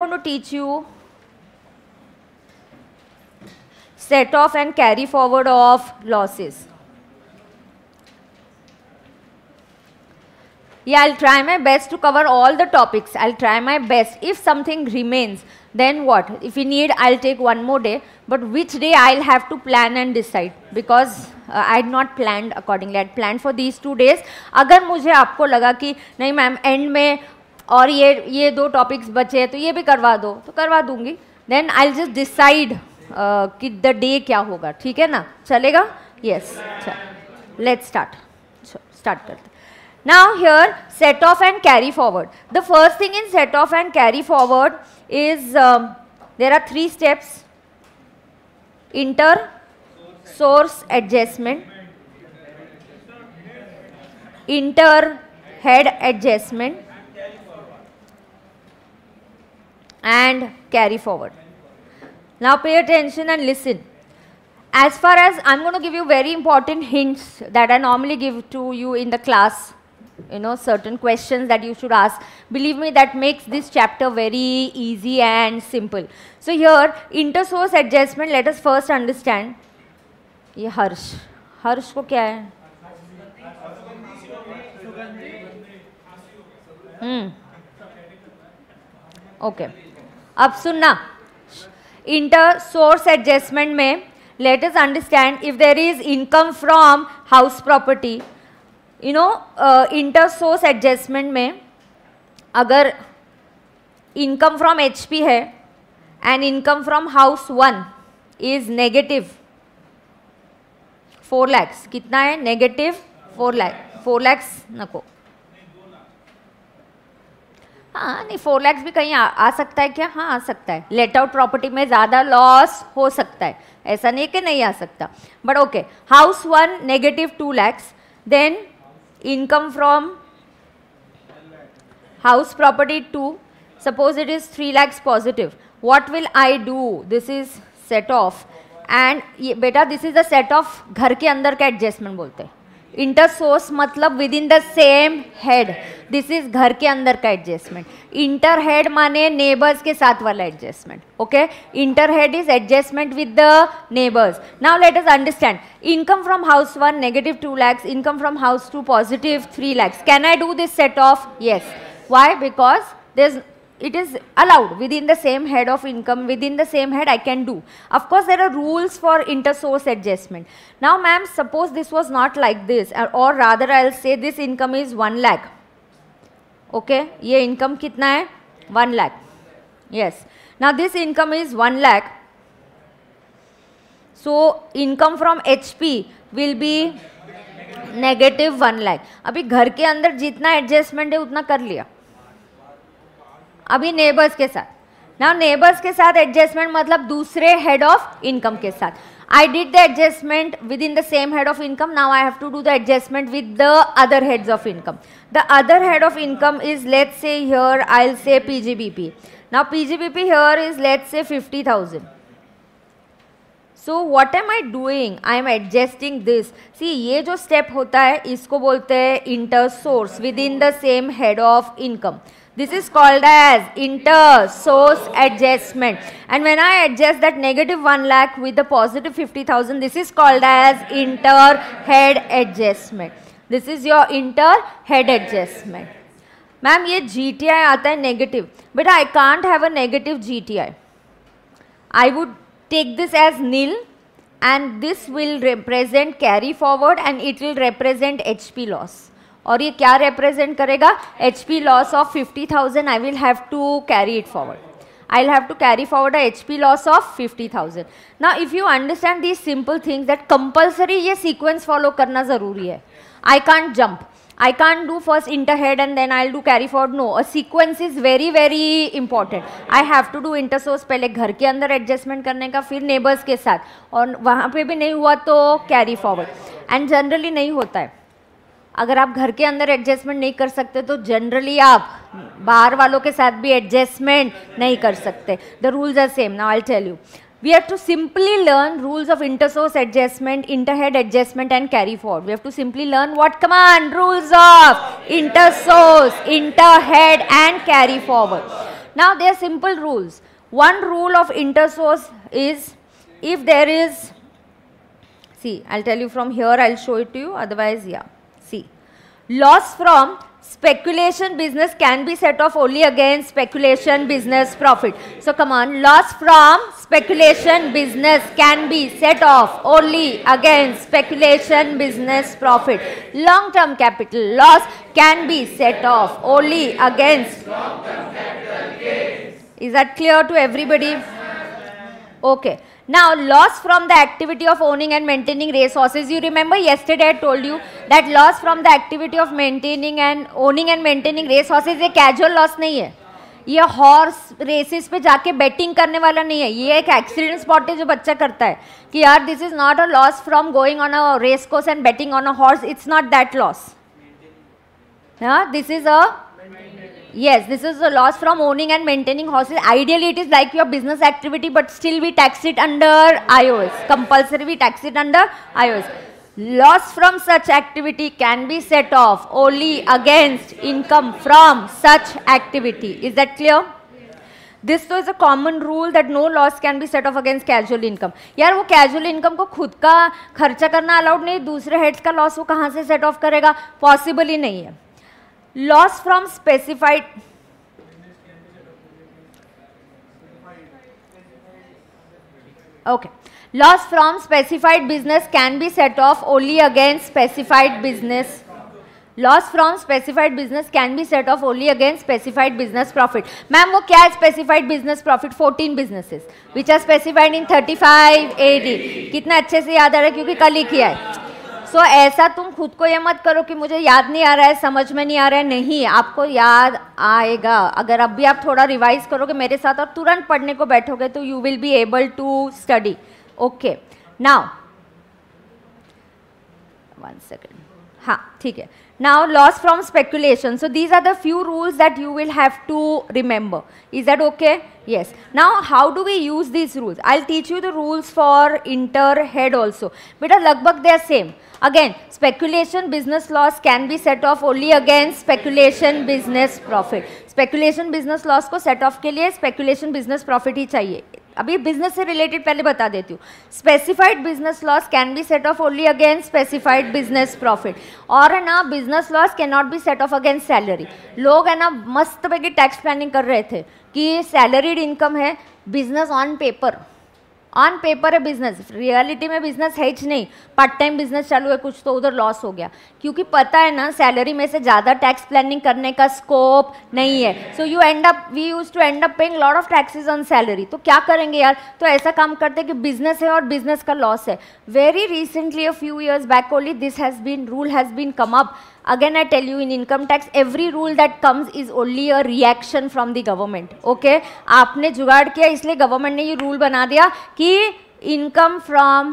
going to teach you set off and carry forward of losses. Yeah, I'll try my best to cover all the topics. I'll try my best. If something remains, then what? If we need, I'll take one more day. But which day I'll have to plan and decide, because I had not planned accordingly. I had planned for these 2 days. अगर मुझे आपको लगा कि नहीं ma'am and में और ये दो टॉपिक्स बचे हैं तो ये भी करवा दो, तो करवा दूँगी. Then I'll just decide कि the day क्या होगा. ठीक है ना, चलेगा? Yes. Let's start. Start करते. Now here, set off and carry forward. The first thing in set off and carry forward is there are 3 steps: inter, source adjustment, inter head adjustment, and carry forward. Now pay attention and listen. As far as I'm going to give you very important hints that I normally give to you in the class. You know, certain questions that you should ask. Believe me, that makes this chapter very easy and simple. So here, inter-source adjustment. Let us first understand. ये हर्ष को क्या है? Okay. अब सुनना. Inter-source adjustment में let us understand if there is income from house property. You know, inter source adjustment में अगर income from HP है and income from house 1 is negative 4 lakhs, कितना है? नेगेटिव 4 lakhs नको, हाँ नहीं 4 lakhs भी कहीं आ सकता है क्या? हाँ आ सकता है. लेट आउट प्रॉपर्टी में ज़्यादा लॉस हो सकता है, ऐसा नहीं कि नहीं आ सकता, but okay. House 1 negative 2 lakhs, then income from house property 2, suppose it is 3 lakhs positive. What will I do? This is set off. And beta, this is the set off घर के अंदर का adjustment बोलते हैं. Inter source मतलब within the same head. This is घर के अंदर का adjustment. Inter head माने neighbors के साथ वाला adjustment. Okay? Inter head is adjustment with the neighbors. Now let us understand. Income from house 1 negative 2 lakhs. Income from house 2 positive 3 lakhs. Can I do this set off? Yes. Why? Because it is allowed within the same head of income. Within the same head I can do. Of course there are rules for inter-source adjustment. Now ma'am, suppose this was not like this, or rather I'll say this income is 1 lakh. Okay, ये income कितना है? 1 lakh. Yes. Now this income is 1 lakh. So income from HP will be negative 1 lakh. अभी घर के अंदर जितना adjustment है उतना कर लिया. अभी नेबर्स के साथ, नाउ नेबर्स के साथ एडजस्टमेंट मतलब दूसरे हेड ऑफ इनकम के साथ. I did the adjustment within the same head of income. Now I have to do the adjustment with the other heads of income. The other head of income is let's say here I will say PGBP. Now PGBP here is let's say 50,000. So what am I doing? I am adjusting this. See, ये जो step होता है इसको बोलते हैं inter source within the same head of income. This is called as inter-source adjustment. And when I adjust that negative 1 lakh with the positive 50,000, this is called as inter-head adjustment. This is your inter-head adjustment. Ma'am, ये GTI आता है negative. But I can't have a negative GTI. I would take this as nil, and this will represent carry forward and it will represent HP loss. और ये क्या represent करेगा? HP loss of 50,000. I will have to carry it forward. I will have to carry forward a HP loss of 50,000. Now if you understand these simple things that compulsory ये sequence follow करना ज़रूरी है. I can't jump, I can't do first inter head and then I will do carry forward. No, a sequence is very very important. I have to do inter source, पहले घर के अंदर adjustment करने का, फिर नेबर्स के साथ, और वहाँ पर भी नहीं हुआ तो कैरी फॉरवर्ड. एंड जनरली नहीं होता है. अगर आप घर के अंदर एडजस्टमेंट नहीं कर सकते तो जनरली आप बाहर वालों के साथ भी एडजस्टमेंट नहीं कर सकते. The rules are same. Now I will tell you, we have to simply learn rules of inter source adjustment, inter head adjustment and carry forward. We have to simply learn what? Come on, rules of inter source, inter head and carry forward. Now there are simple rules. One rule of intersource is if there is, see, I'll tell you from here, I'll show it to you, otherwise, yeah, see. Loss from speculation business can be set off only against speculation business profit. So come on, loss from speculation business can be set off only against speculation business profit. Long term capital loss can be set off only against long term capital gains. Is that clear to everybody? Okay. Now, loss from the activity of owning and maintaining racehorses. You remember yesterday I told you that loss from the activity of maintaining and owning and maintaining racehorses ये casual loss नहीं है. ये horse races पे जाके betting करने वाला नहीं है. ये एक accident sport है जो बच्चा करता है कि यार this is not a loss from going on a race course and betting on a horse. It's not that loss. हाँ, this is a yes, this is a loss from owning and maintaining horses. Ideally, it is like your business activity, but still we tax it under IOS. Compulsory, we tax it under IOS. Loss from such activity can be set off only against income from such activity. Is that clear? This तो is a common rule that no loss can be set off against casual income. यार वो casual income को खुद का खर्चा करना allowed नहीं, दूसरे heads का loss वो कहाँ से set off करेगा? Possible ही नहीं है. Loss from specified okay loss from specified business can be set off only against specified business. Loss from specified business can be set off only against specified business profit. Ma'am, what is specified business profit? 14 businesses which are specified in 35 AD. कितना अच्छे से याद आ रहा है क्योंकि कल ही किया है. So, ऐसा तुम खुद को ये मत करो कि मुझे याद नहीं आ रहा है, समझ में नहीं आ रहा है. नहीं, आपको याद आएगा. अगर अभी आप थोड़ा रिवाइज करोगे मेरे साथ और तुरंत पढ़ने को बैठोगे तो you will be able to study. Okay, now one second. हाँ, ठीक है. Now loss from speculation. So these are the few rules that you will have to remember. Is that okay? Yes. Now, how do we use these rules? I'll teach you the rules for inter head also. But लगभग they are same. Again, speculation business loss can be set off only against speculation business profit. Speculation business loss को set off के लिए speculation business profit ही चाहिए. अभी business से related पहले बता देती हूँ. Specified business loss can be set off only against specified business profit. और है ना, business loss cannot be set off against salary. लोग है ना मस्त पैके tax planning कर रहे थे कि सैलरीड इनकम है, बिजनेस ऑन पेपर है बिजनेस, रियलिटी में बिजनेस है ही नहीं, पार्ट टाइम बिजनेस चालू है कुछ तो उधर लॉस हो गया क्योंकि पता है ना सैलरी में से ज़्यादा टैक्स प्लानिंग करने का स्कोप नहीं है. So you end up, we use to end up paying lot of taxes on salary. तो क्या करेंगे यार, तो ऐसा काम करते कि बिजनेस है और बिजनेस का लॉस है. Very recently a few years back only this has been rule has been come up. Again, I tell you, in income tax, every rule that comes is only a reaction from the government. Okay? आपने जुगाड़ किया इसलिए government ने ये rule बना दिया कि income from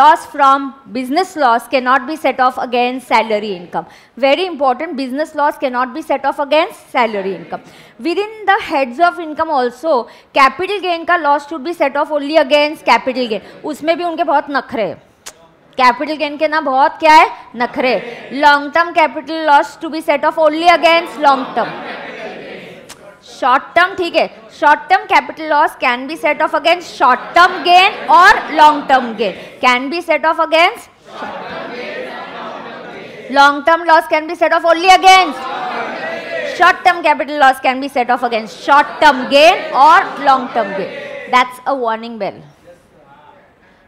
loss from business loss cannot be set off against salary income. Very important, business loss cannot be set off against salary income. Within the heads of income also, capital gain का loss should be set off only against capital gain. उसमें भी उनके बहुत नखरे हैं. Capital gain के ना बहुत क्या है नखरे. Long term capital loss to be set off only against long term. Short term, ठीक है, short term capital loss can be set off against short term gain और long term gain can be set off against. Long term loss can be set off only against short term capital loss can be set off against short term gain और long term gain. That's a warning bell.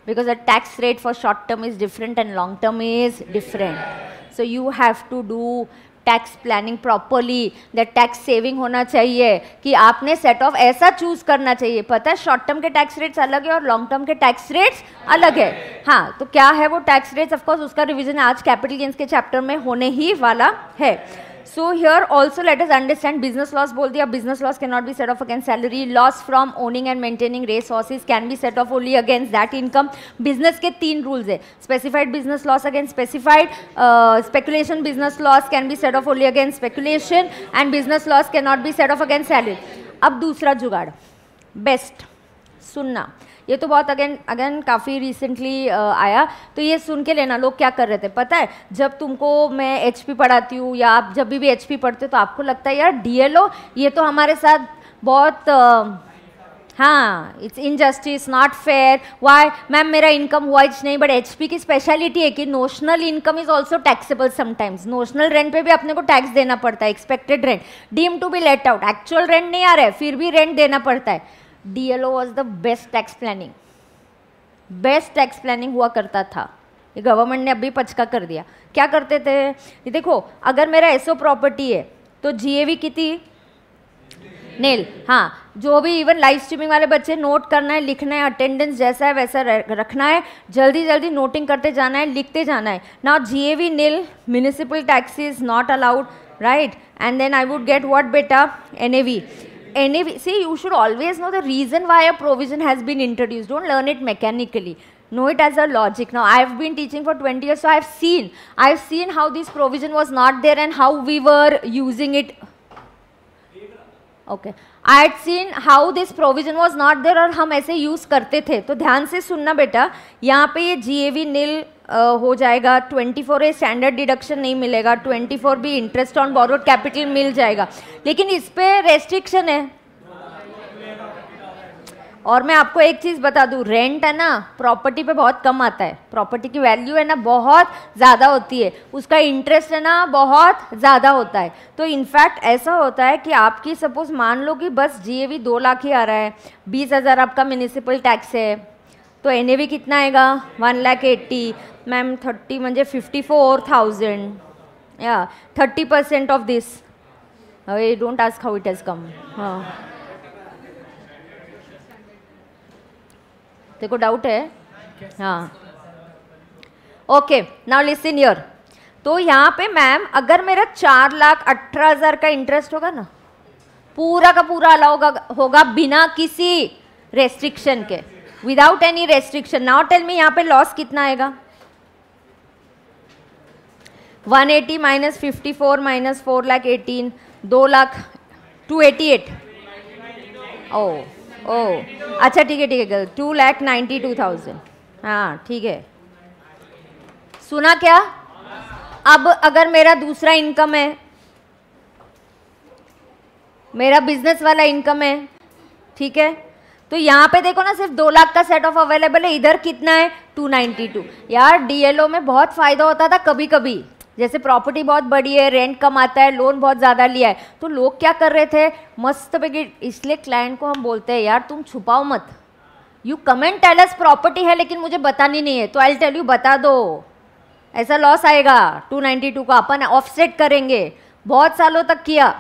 Because the tax rate for short term is different and long term is different. So you have to do tax planning properly. That tax saving होना चाहिए कि आपने set off ऐसा choose करना चाहिए. पता है short term के tax rates अलग है और long term के tax rates अलग है. हाँ, तो क्या है वो tax rates? Of course उसका revision आज capital gains के chapter में होने ही वाला है. So here also let us understand business loss बोल दिया. Business loss cannot be set off against salary. Loss from owning and maintaining race horses can be set off only against that income. Business के तीन rules है. Specified business loss against specified, speculation business loss can be set off only against speculation, and business loss cannot be set off against salary. अब दूसरा जुगाड़ best सुनना. ये तो बहुत अगेन काफ़ी रिसेंटली आया, तो ये सुन के लेना. लोग क्या कर रहे थे पता है, जब तुमको मैं एचपी पढ़ाती हूँ या आप जब भी एचपी पढ़ते हो तो आपको लगता है यार डीएलओ ये तो हमारे साथ बहुत हाँ it's injustice, not fair. Why ma'am मेरा इनकम हुआ इच नहीं, बट एचपी की स्पेशलिटी है कि notional income is also taxable sometimes. Notional rent पे भी अपने को टैक्स देना पड़ता है, expected rent deem to be let out, actual rent नहीं आ रहा है फिर भी रेंट देना पड़ता है. DLO was the best tax planning, best tax planning हुआ करता था. ये गवर्नमेंट ने अभी पचका कर दिया. क्या करते थे ये देखो, अगर मेरा एसओ प्रॉपर्टी है तो जीएवी कितनी नेल, हाँ जो भी इवन लाइव स्ट्रीमिंग वाले बच्चे नोट करना है, लिखना है, अटेंडेंस जैसा है वैसा रखना है, जल्दी जल्दी नोटिंग करते जाना है, लिखते जाना है. Now GAV nail municipal tax is not allowed right, and then I would get what बेटा NAV. NAV see you should always know the reason why a provision has been introduced. Don't learn it mechanically, know it as a logic. Now I have been teaching for 20 years, so I have seen how this provision was not there and how we were using it. Okay, I had seen how this provision was not there और हम ऐसे use करते थे. तो ध्यान से सुनना बेटा, यहाँ पे ये GAV nil हो जाएगा. 24A स्टैंडर्ड डिडक्शन नहीं मिलेगा, 24B interest on borrowed capital मिल जाएगा, लेकिन इस पर रेस्ट्रिक्शन है. और मैं आपको एक चीज़ बता दूँ, रेंट है ना प्रॉपर्टी पे बहुत कम आता है, प्रॉपर्टी की वैल्यू है ना बहुत ज़्यादा होती है, उसका इंटरेस्ट है ना बहुत ज़्यादा होता है. तो इनफैक्ट ऐसा होता है कि आपकी सपोज़ मान लो कि बस जीएवी 2 लाख ही आ रहा है, 20,000 आपका म्यूनिसिपल टैक्स है, तो एनएवी कितना आएगा 1,80,000 मैम 30 म्हणजे 54,000 या 30% ऑफ दिस. अरे don't ask how it has come. हाँ देखो डाउट है हाँ ओके. नाउ लिसन हियर, तो यहाँ पे मैम अगर मेरा 4,18,000 का इंटरेस्ट होगा ना, पूरा का पूरा अलाउड होगा बिना किसी रेस्ट्रिक्शन के, without any restriction. Now tell me यहाँ पे लॉस कितना आएगा, 180 माइनस 54 माइनस 4,18,000 2,88,000. ओ ओह अच्छा ठीक है गर्ल 2,92,000 हाँ ठीक है. सुना क्या? अब अगर मेरा दूसरा इनकम है, मेरा बिजनेस वाला इनकम है, ठीक है, तो यहाँ पे देखो ना सिर्फ 2 लाख का सेट ऑफ अवेलेबल है, इधर कितना है 292. यार डीएलओ में बहुत फ़ायदा होता था कभी कभी, जैसे प्रॉपर्टी बहुत बड़ी है, रेंट कम आता है, लोन बहुत ज़्यादा लिया है, तो लोग क्या कर रहे थे मस्त पैकेज. इसलिए क्लाइंट को हम बोलते हैं यार तुम छुपाओ मत, you comment tell us property है लेकिन मुझे बतानी नहीं है, तो आई टेल यू बता दो, ऐसा लॉस आएगा 292 को अपन ऑफसेट करेंगे. बहुत सालों तक किया.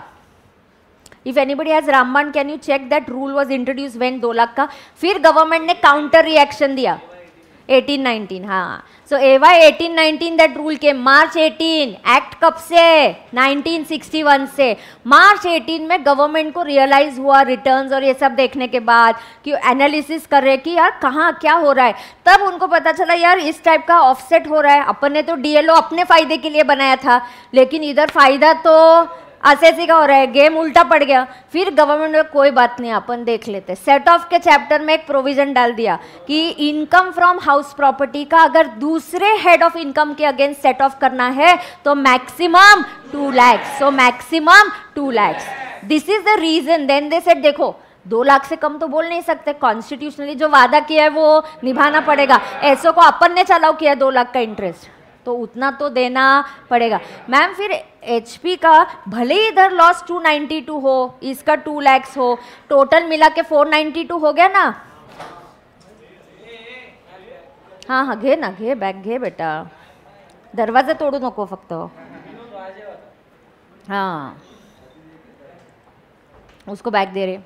इफ़ एनीबडी हैज़ रामबाण can you check that rule was introduce when 2 lakh का. फिर गवर्नमेंट ने काउंटर रिएक्शन दिया 1819 हाँ. सो एवाई 1819 दैट रूल के मार्च 18 एक्ट कब से 1961 से. मार्च 18 में गवर्नमेंट को रियलाइज हुआ रिटर्न्स और ये सब देखने के बाद कि एनालिसिस कर रहे कि यार कहाँ क्या हो रहा है. तब उनको पता चला यार इस टाइप का ऑफसेट हो रहा है. अपन ने तो डीएलओ अपने फ़ायदे के लिए बनाया था लेकिन इधर फ़ायदा तो असेसी का हो रहा है, गेम उल्टा पड़ गया. फिर गवर्नमेंट में कोई बात नहीं अपन देख लेते, सेट ऑफ के चैप्टर में एक प्रोविज़न डाल दिया कि इनकम फ्रॉम हाउस प्रॉपर्टी का अगर दूसरे हेड ऑफ इनकम के अगेंस्ट सेट ऑफ करना है तो maximum 2 lakh. So maximum 2 lakh. This is the reason. Then they said देखो 2 लाख से कम तो बोल नहीं सकते, कॉन्स्टिट्यूशनली जो वादा किया है वो निभाना पड़ेगा. ऐसो को अपन ने चलाओ किया 2 लाख का इंटरेस्ट, तो उतना तो देना पड़ेगा मैम. फिर एचपी का भले ही इधर लॉस 292 हो, इसका 2 लाख हो, टोटल मिला के 492 हो गया ना. हाँ हाँ घे ना घे बैग घे बेटा, दरवाजा तोड़ू नको फक्त. हाँ उसको बैग दे रहे.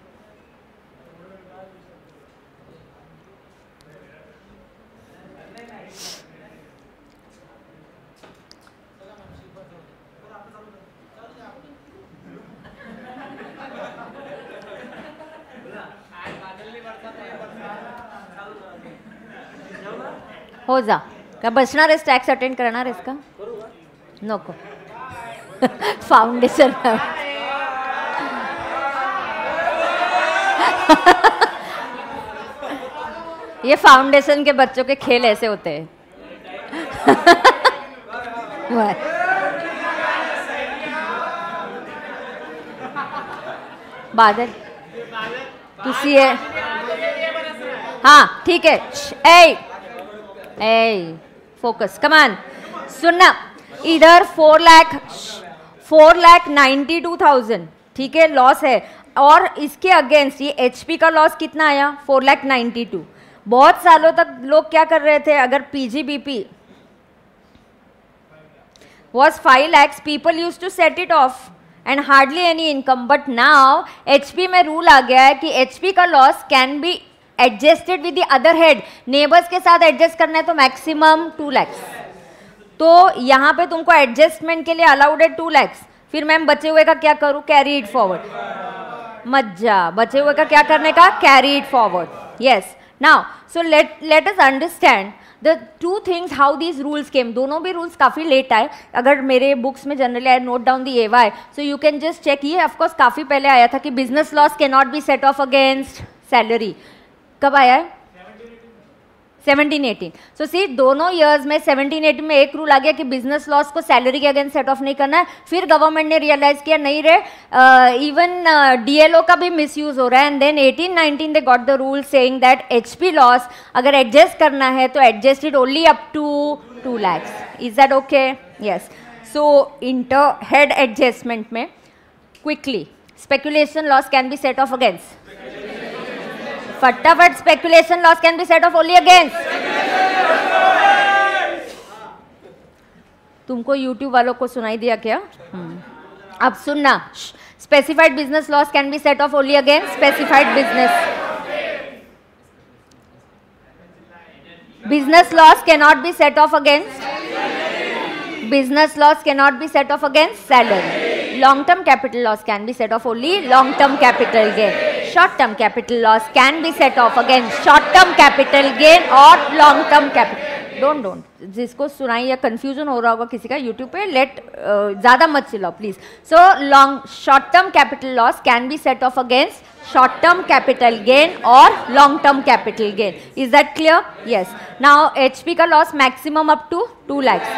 हो जा का बसणार आहेस, टॅक्स अटेंड करणार आहेस का? नको फाउंडेशन ये फाउंडेशन के बच्चों के खेल ऐसे होते हैं. बादल तुसी है हाँ ठीक है। ए ए फोकस कमान सुनना। इधर 4,92,000 ठीक है लॉस है, और इसके अगेंस्ट ये एचपी का लॉस कितना आया 4,92,000। बहुत सालों तक लोग क्या कर रहे थे, अगर PGBP was 5 lakhs, people used to set it off and hardly any income. But now HP में rule आ गया है कि HP का loss can be adjusted with the other head. Neighbors के साथ adjust करना है तो maximum 2 lakhs, तो यहाँ पे तुमको adjustment के लिए allowed है 2 lakhs. फिर मैम बचे हुए का क्या करूँ, carry it forward, मत जा, बचे हुए का क्या करने का carry it forward. Yes, now so let us understand the two things how these rules came. दोनों भी rules काफ़ी लेट आए, अगर मेरे books में generally I note down the AY, so you can just check. ये of course काफ़ी पहले आया था कि business loss cannot be set off against salary. कब आया है 17-18. So see दोनों years में 17-18 में एक rule आ गया कि business loss को salary के against set off नहीं करना है. फिर government ने realize किया नहीं रे, even DLO का भी misuse हो रहा है. And then 18-19 they got the rule saying that HP loss अगर adjust करना है तो adjusted only up to 2 lakhs. Is that okay? Yes. So inter head adjustment में quickly speculation loss can be set off against. फटाफट speculation loss can be set off only against. तुमको YouTube वालों को सुनाई दिया क्या? अब सुनना, specified business loss can be set off only against specified business, business loss can not be set off against, business loss can not be set off against salary. Long term capital loss can be set off only long term capital gain. Short term capital loss can be set off against short term capital gain or long term capital. Don't जिसको सुनाई या confusion हो रहा होगा किसी का YouTube पे, let ज़्यादा मत चिल्लाओ please. So long short term capital loss can be set off against short term capital gain or long term capital gain. Is that clear? Yes. Now HP का loss maximum up to 2 lakhs.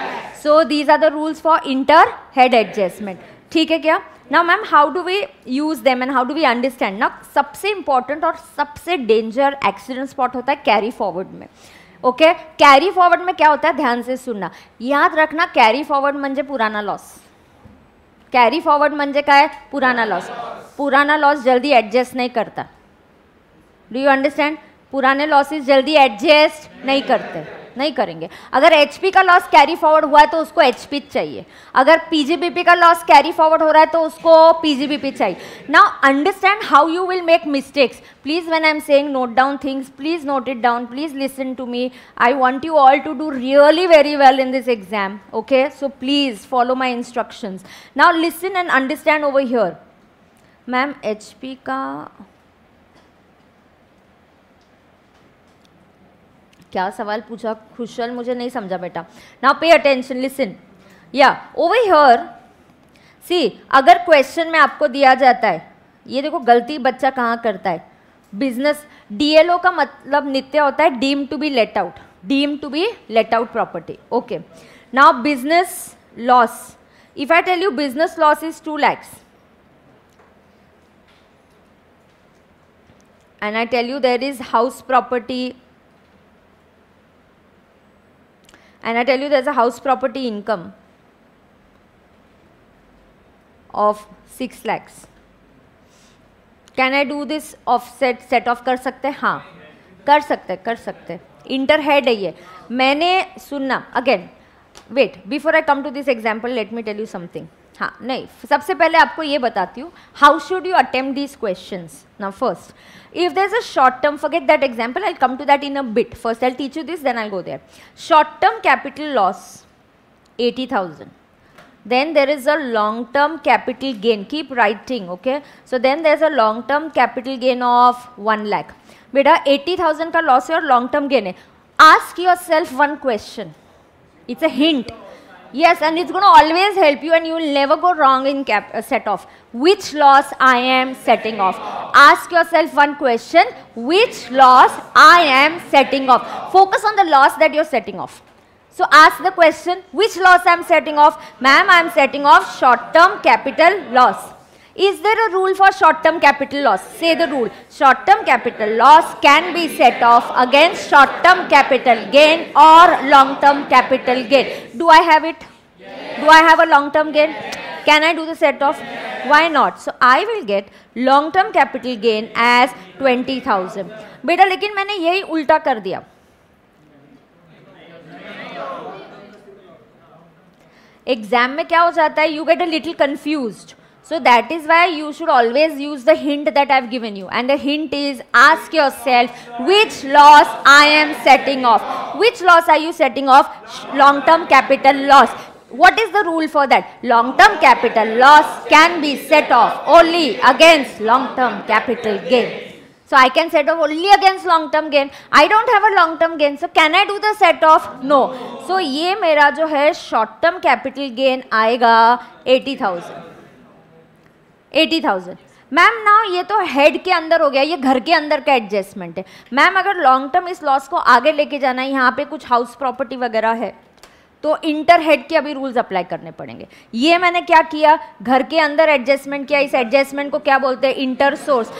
So these are the rules for inter head adjustment. ठीक है क्या? Now ma'am how do we use them and how do we understand? ना सबसे important और सबसे danger accident spot होता है carry forward में. Okay, carry forward में क्या होता है, ध्यान से सुनना, याद रखना. carry forward म्हणजे पुराना loss. carry forward म्हणजे काय, पुराना loss. पुराना loss जल्दी adjust नहीं करता. Do you understand? पुराने losses जल्दी adjust नहीं करते, नहीं करेंगे. अगर HP का लॉस कैरी फॉरवर्ड हुआ है तो उसको HP चाहिए, अगर PGBP का लॉस कैरी फॉरवर्ड हो रहा है तो उसको PGBP चाहिए. Now understand how you will make mistakes. Please when I am saying note down things, please note it down, please listen to me. I want you all to do really very well in this exam. Okay, so please follow my instructions. Now listen and understand over here. Ma'am HP का क्या सवाल पूछा खुशल, मुझे नहीं समझा बेटा. Now pay attention, listen या over here see. अगर क्वेश्चन में आपको दिया जाता है, ये देखो गलती बच्चा कहाँ करता है, बिजनेस डीएलओ का मतलब नित्य होता है deem to be let out, deem to be let out property. Okay, now business loss, if I tell you business loss is 2 lakhs and I tell you there is house property, and I tell you there's a house property income of 6 lakhs, can I do this offset set off? कर सकते हैं, हाँ कर सकते, कर सकते. Inter head है ये. मैंने सुनना again, wait before I come to this example let me tell you something. हाँ नहीं, सबसे पहले आपको ये बताती हूँ how should you attempt these questions. Now first if there is a short term, forget that example, I will come to that in a bit. First I will teach you this, then I will go there. Short term capital loss 80,000, then there is a long term capital gain, keep writing. Okay, so then there's a long term capital gain of 1 lakh. बेटा 80,000 का loss है और long term gain है. Ask yourself one question, it's a hint. Yes, and it's going to always help you and you will never go wrong in set off. Which loss I am setting off? Ask yourself one question, which loss I am setting off? Focus on the loss that you're setting off. So ask the question, which loss I am setting off? Ma'am, I am setting off short term capital loss. Is there a rule for short-term capital loss? Say the rule. Short-term capital loss can be set off against short-term capital gain or long-term capital gain. Do I have it? Yes. Do I have a long-term gain? Yes. Can I do the set off? Yes. Why not? So I will get long-term capital gain as 20,000. बेटा लेकिन मैंने यही उल्टा कर दिया. Exam में क्या हो जाता है, you get a little confused. So that is why you should always use the hint that I have given you. And the hint is, ask yourself which loss I am setting off. Which loss are you setting off? Long-term capital loss. What is the rule for that? Long-term capital loss can be set off only against long-term capital gain. So I can set off only against long-term gain. I don't have a long-term gain. So can I do the set off? No. So ये मेरा जो है short-term capital gain आएगा 80,000. 80,000. Ma'am ना ये तो head के अंदर हो गया, ये घर के अंदर का एडजस्टमेंट है. मैम अगर लॉन्ग टर्म इस लॉस को आगे लेके जाना है, यहाँ पे कुछ हाउस प्रॉपर्टी वगैरह है, तो इंटर हेड के अभी रूल्स अप्लाई करने पड़ेंगे. ये मैंने क्या किया, घर के अंदर एडजस्टमेंट किया. इस एडजस्टमेंट को क्या बोलते हैं? Inter source.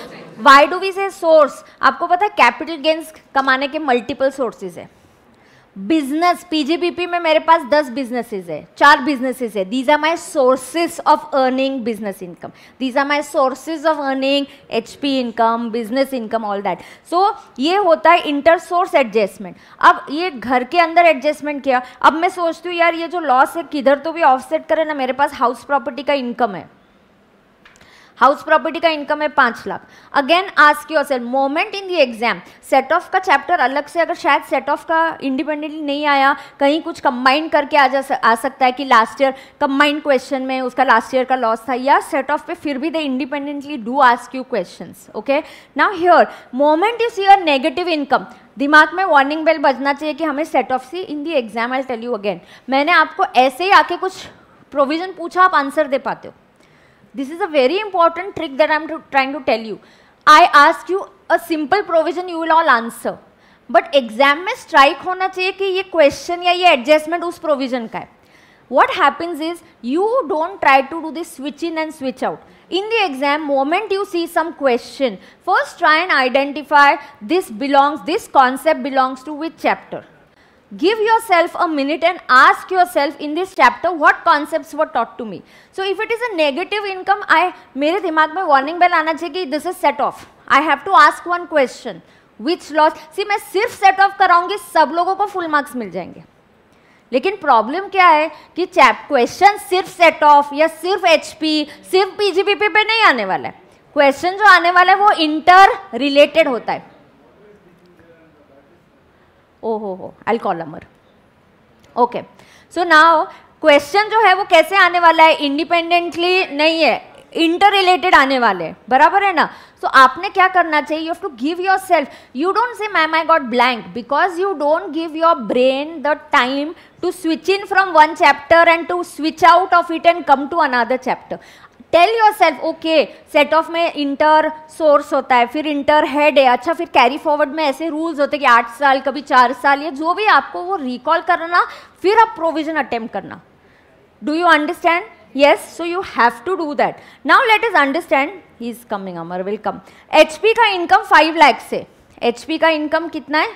Why do we say source? आपको पता है कैपिटल गेन्स कमाने के मल्टीपल सोर्सेज है. बिजनेस पीजीबीपी में मेरे पास 10 बिजनेसेस है, 4 बिजनेसेस है. These are my sources of earning business income. These are my sources of earning HP income, business income, all that. So ये होता है इंटर सोर्स एडजस्टमेंट. अब ये घर के अंदर एडजस्टमेंट किया. अब मैं सोचती हूँ यार ये जो लॉस है किधर तो भी ऑफसेट करे ना. मेरे पास हाउस प्रॉपर्टी का इनकम है, हाउस प्रॉपर्टी का इनकम है 5 lakh. Again ask yourself moment in the exam. Set off का चैप्टर अलग से, अगर शायद सेट ऑफ का इंडिपेंडेंटली नहीं आया, कहीं कुछ कंबाइन करके आ सकता है कि लास्ट ईयर कंबाइंड क्वेश्चन में उसका लास्ट ईयर का लॉस था, या सेट ऑफ पे फिर भी they independently do ask you questions. Okay, now here moment you see a negative income, दिमाग में वार्निंग बेल बजना चाहिए कि हमें set off see in the exam. I tell you again, मैंने आपको ऐसे ही आके कुछ प्रोविजन पूछा, आप आंसर दे पाते हो. This is a very important trick that I am trying to tell you. I ask you a simple provision, you will all answer. But exam में strike होना चाहिए कि ये question या ये adjustment उस provision का है. What happens is you don't try to do this switch in and switch out. In the exam, moment you see some question, first try and identify this concept belongs to which chapter. Give yourself a minute and ask yourself, in this chapter what concepts were taught to me. So if it is a negative income, मेरे दिमाग में warning bell आना चाहिए कि this is set off. I have to ask one question, which loss. See, मैं सिर्फ set off कराऊंगी, सब लोगों को full marks मिल जाएंगे. लेकिन प्रॉब्लम क्या है कि क्वेश्चन सिर्फ सेट ऑफ या सिर्फ एचपी, सिर्फ पीजीबीपी पे नहीं आने वाला है. क्वेश्चन जो आने वाला है वो इंटर रिलेटेड होता है. Oh, I'll call Amar. Okay. So now question जो है वो कैसे आने वाला है, इंडिपेंडेंटली नहीं है, इंटर रिलेटेड आने वाले हैं, बराबर है ना. सो आपने क्या करना चाहिए, you have to give yourself. You don't say ma'am I got blank, because you don't give your brain the time to switch in from one chapter and to switch out of it and come to another chapter. Tell yourself okay, set off में inter source होता है, फिर inter head है, अच्छा फिर carry forward में ऐसे rules होते हैं कि 8 साल कभी 4 साल, या जो भी आपको वो रिकॉल करना, फिर आप प्रोविजन अटेम्प्ट करना. Do you understand? Yes. So you have to do that. Now let is understand, he is coming, Amar will come. HP का इनकम 5 लाख से, एचपी का इनकम कितना है?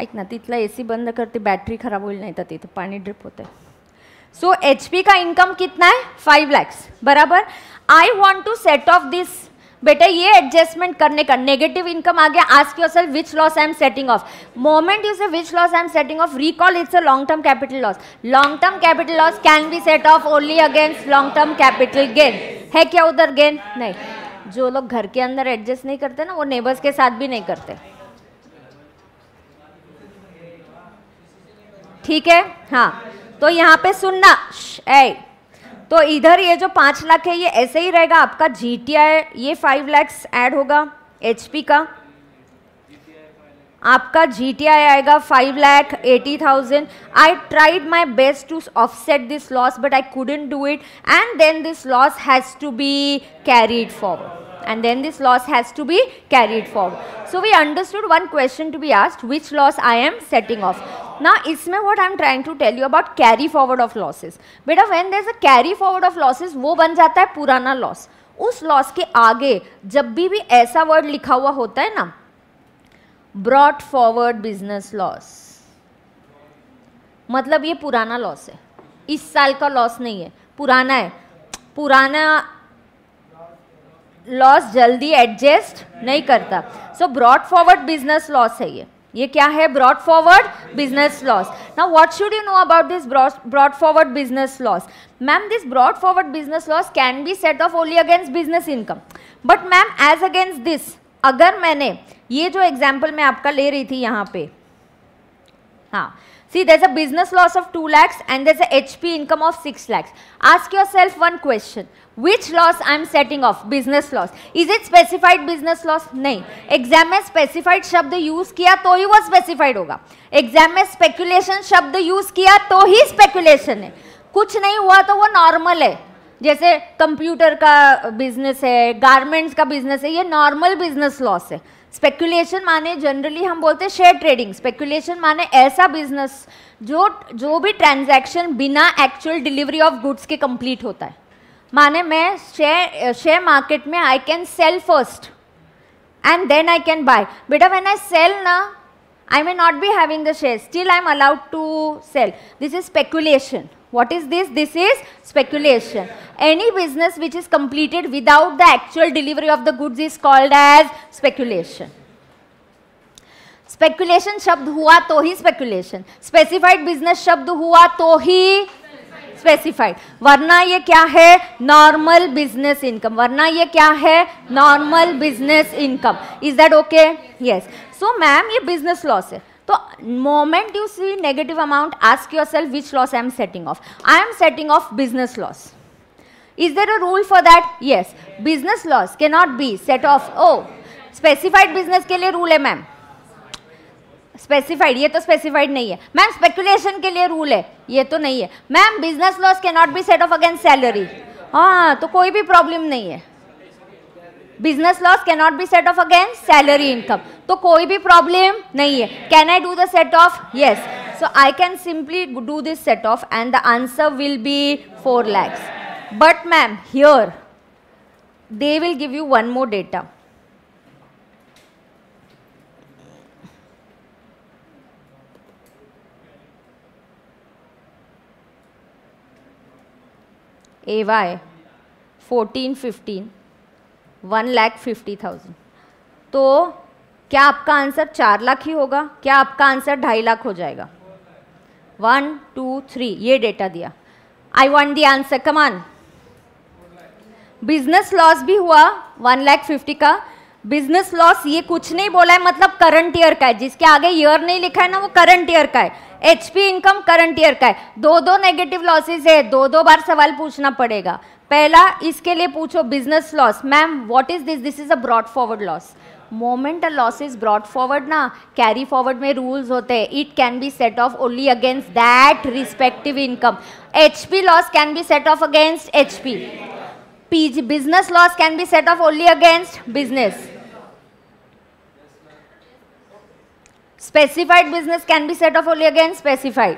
ऐक ना, तिथला AC बंद करते, बॅटरी खराब होईल नाही तर तिथे पाणी ड्रिप होतं आहे. सो एचपी का इनकम कितना है? 5 लाख, बराबर. I want to set off this. बेटा ये एडजस्टमेंट करने का, नेगेटिव इनकम आ गया, ask yourself which loss I am setting off. Moment you say which loss I am setting off, recall it's a long term capital loss. Long term capital loss can be set off only against long term capital gain. है क्या उधर gain? नहीं. जो लोग घर के अंदर adjust नहीं करते ना, वो नेबर्स के साथ भी नहीं करते. ठीक है, हाँ. तो यहाँ पे सुनना, तो इधर ये जो 5 लाख है ये ऐसे ही रहेगा. आपका जीटीआई ये 5 लाख ऐड होगा, एचपी का आपका जीटीआई आएगा 5,80,000. I tried my best to offset this loss but I couldn't do it, and then this loss has to be carried forward. So we understood one question to be asked, which loss I am setting off. Now, इसमें what I am trying to tell you about carry forward of losses. बेटा when there is a carry forward of losses, वो बन जाता है पुराना loss. उस loss के आगे जब भी ऐसा word लिखा हुआ होता है ना, brought forward business loss, मतलब ये पुराना loss है, इस साल का loss नहीं है, पुराना है. पुराना लॉस जल्दी एडजस्ट नहीं करता. So brought forward business loss है ये. ये क्या है? Brought forward business loss. Now what should you know about this brought forward business loss? Ma'am this brought forward business loss can be set off only against business income. But ma'am as against this, अगर मैंने ये जो example मैं आपका ले रही थी यहाँ पे, हाँ, see there's a business loss of 2 lakhs and there's a HP income of 6 lakhs. Ask yourself one question. Which loss I'm setting off? Business loss. Is it specified business loss? नहीं. Exam में specified शब्द use किया तो ही वो specified होगा. Exam में speculation शब्द use किया तो ही speculation है. कुछ नहीं हुआ तो वो normal है. जैसे कंप्यूटर का बिजनेस है, गारमेंट्स का बिजनेस है, ये नॉर्मल बिजनेस लॉस है. स्पेकुलेशन माने जनरली हम बोलते हैं शेयर ट्रेडिंग. स्पेकुलेशन माने ऐसा बिजनेस जो भी ट्रांजैक्शन बिना एक्चुअल डिलीवरी ऑफ गुड्स के कंप्लीट होता है. माने मैं शेयर मार्केट में I can sell first and then I can buy. बेटा व्हेन आई सेल ना, I may not be having the share, still I am allowed to sell. This is speculation. What is this? This is speculation. Any business which is completed without the actual delivery of the goods is called as speculation. Speculation शब्द हुआ तो ही speculation. Specified business शब्द हुआ तो ही specified. वरना ये क्या है? Normal business income. वरना ये क्या है? Normal business income. Is that okay? Yes. So ma'am ये business loss है. तो moment you see negative amount, ask yourself which loss I am setting off. I am setting off business loss. Is there a rule for that? Yes. Business loss can not be set off. ओ specified business के लिए rule है ma'am, specified, ये तो specified नहीं है. Ma'am speculation के लिए रूल है, ये तो नहीं है. Ma'am business loss can not be set off against salary. हाँ, तो कोई भी प्रॉब्लम नहीं है. Business loss can not be set off against salary income, तो कोई भी प्रॉब्लम नहीं है. Can I do the set off? Yes. So I can simply do this set off and the answer will be 4 lakhs. But ma'am here they will give you one more data. AY 14-15 1,50,000. तो क्या आपका answer 4 lakh ही होगा? क्या आपका answer 2.5 lakh हो जाएगा? 1, 2, 3 ये data दिया. I want the answer, come on. Business loss भी हुआ 1,50,000 का. बिजनेस लॉस ये कुछ नहीं बोला है, मतलब करंट ईयर का है. जिसके आगे ईयर नहीं लिखा है ना, वो करंट ईयर का है. एचपी इनकम करंट ईयर का है. 2-2 नेगेटिव लॉसेज है, 2-2 बार सवाल पूछना पड़ेगा. पहला इसके लिए पूछो business loss. Ma'am what is this? This is a brought forward loss. Moment a loss is brought forward ना, कैरी फॉरवर्ड में रूल्स होते हैं. It can be set off only against that respective income. HP loss can be set off against HP. PG business loss can be set off only against business. Specified business can be set off only against specified.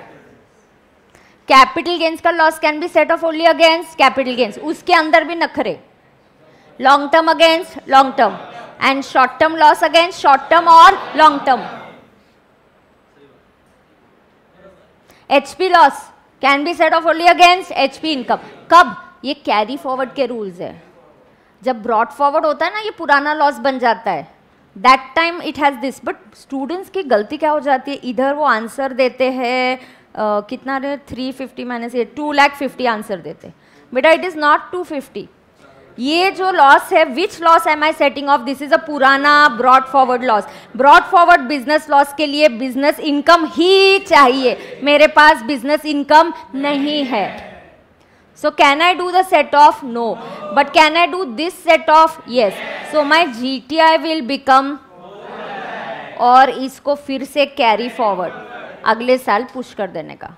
Capital gains का loss can be set off only against capital gains. उसके अंदर भी नखरे. Long term against long term and short term loss against short term or long term. HP loss can be set off only against HP income. कब? ये carry forward के rules है. जब brought forward होता है ना, ये पुराना loss बन जाता है. That time it has this. But students की गलती क्या हो जाती है, इधर वो आंसर देते हैं कितना रहे 350 - 8 2,50,000 आंसर देते. बेटा इट इज़ नॉट 250. ये जो लॉस है, which loss am I setting off, this is a पुराना brought forward loss. Brought forward business loss के लिए बिजनेस इनकम ही चाहिए. मेरे पास बिजनेस इनकम नहीं है. So can I do the set off? No. But can I do this set off? Yes. So my GTI will become और इसको फिर से carry forward अगले साल push कर देने का.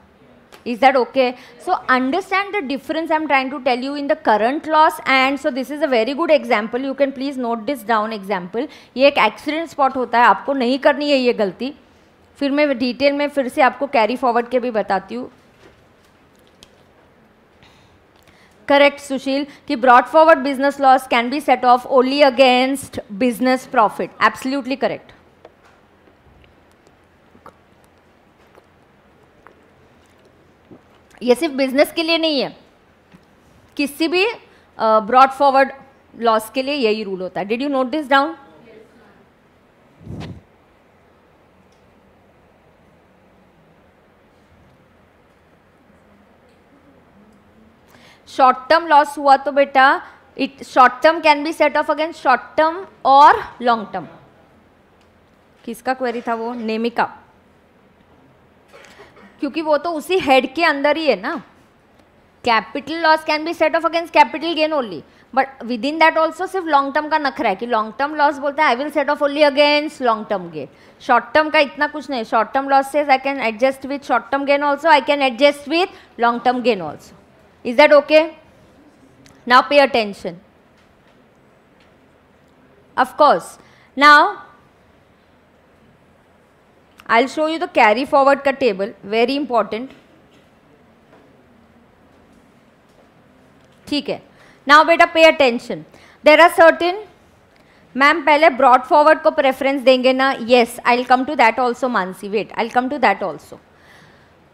Is that okay? So understand the difference I am trying to tell you in the current loss and so this is a very good example. You can please note this down example. ये एक accident spot होता है, आपको नहीं करनी है ये गलती. फिर मैं डिटेल में फिर से आपको कैरी फॉरवर्ड के भी बताती हूँ। करेक्ट सुशील कि brought forward business loss can be set off only against business profit, absolutely correct. ये सिर्फ बिजनेस के लिए नहीं है, किसी भी ब्रॉट फॉरवर्ड लॉस के लिए यही रूल होता है। Did you note this down? Short term loss हुआ तो बेटा it short term can be set off against short term और लॉन्ग टर्म। किसका क्वेरी था वो? नेमिका, क्योंकि वो तो उसी हेड के अंदर ही है ना। Capital loss can be set off against capital gain only, but within that also सिर्फ लॉन्ग टर्म का नखरा है कि लॉन्ग टर्म लॉस बोलता है I will set off only against long term gain. Short term का इतना कुछ नहीं। Short term loss says I can adjust with short term gain also, I can adjust with long term gain also. Is that okay? Now pay attention. Of course. Now I'll show you the carry forward ka table. Very important. ठीक है। Now बेटा pay attention. There are certain. Ma'am पहले brought forward को preference देंगे ना? Yes. I'll come to that also, Mansi. Wait. I'll come to that also.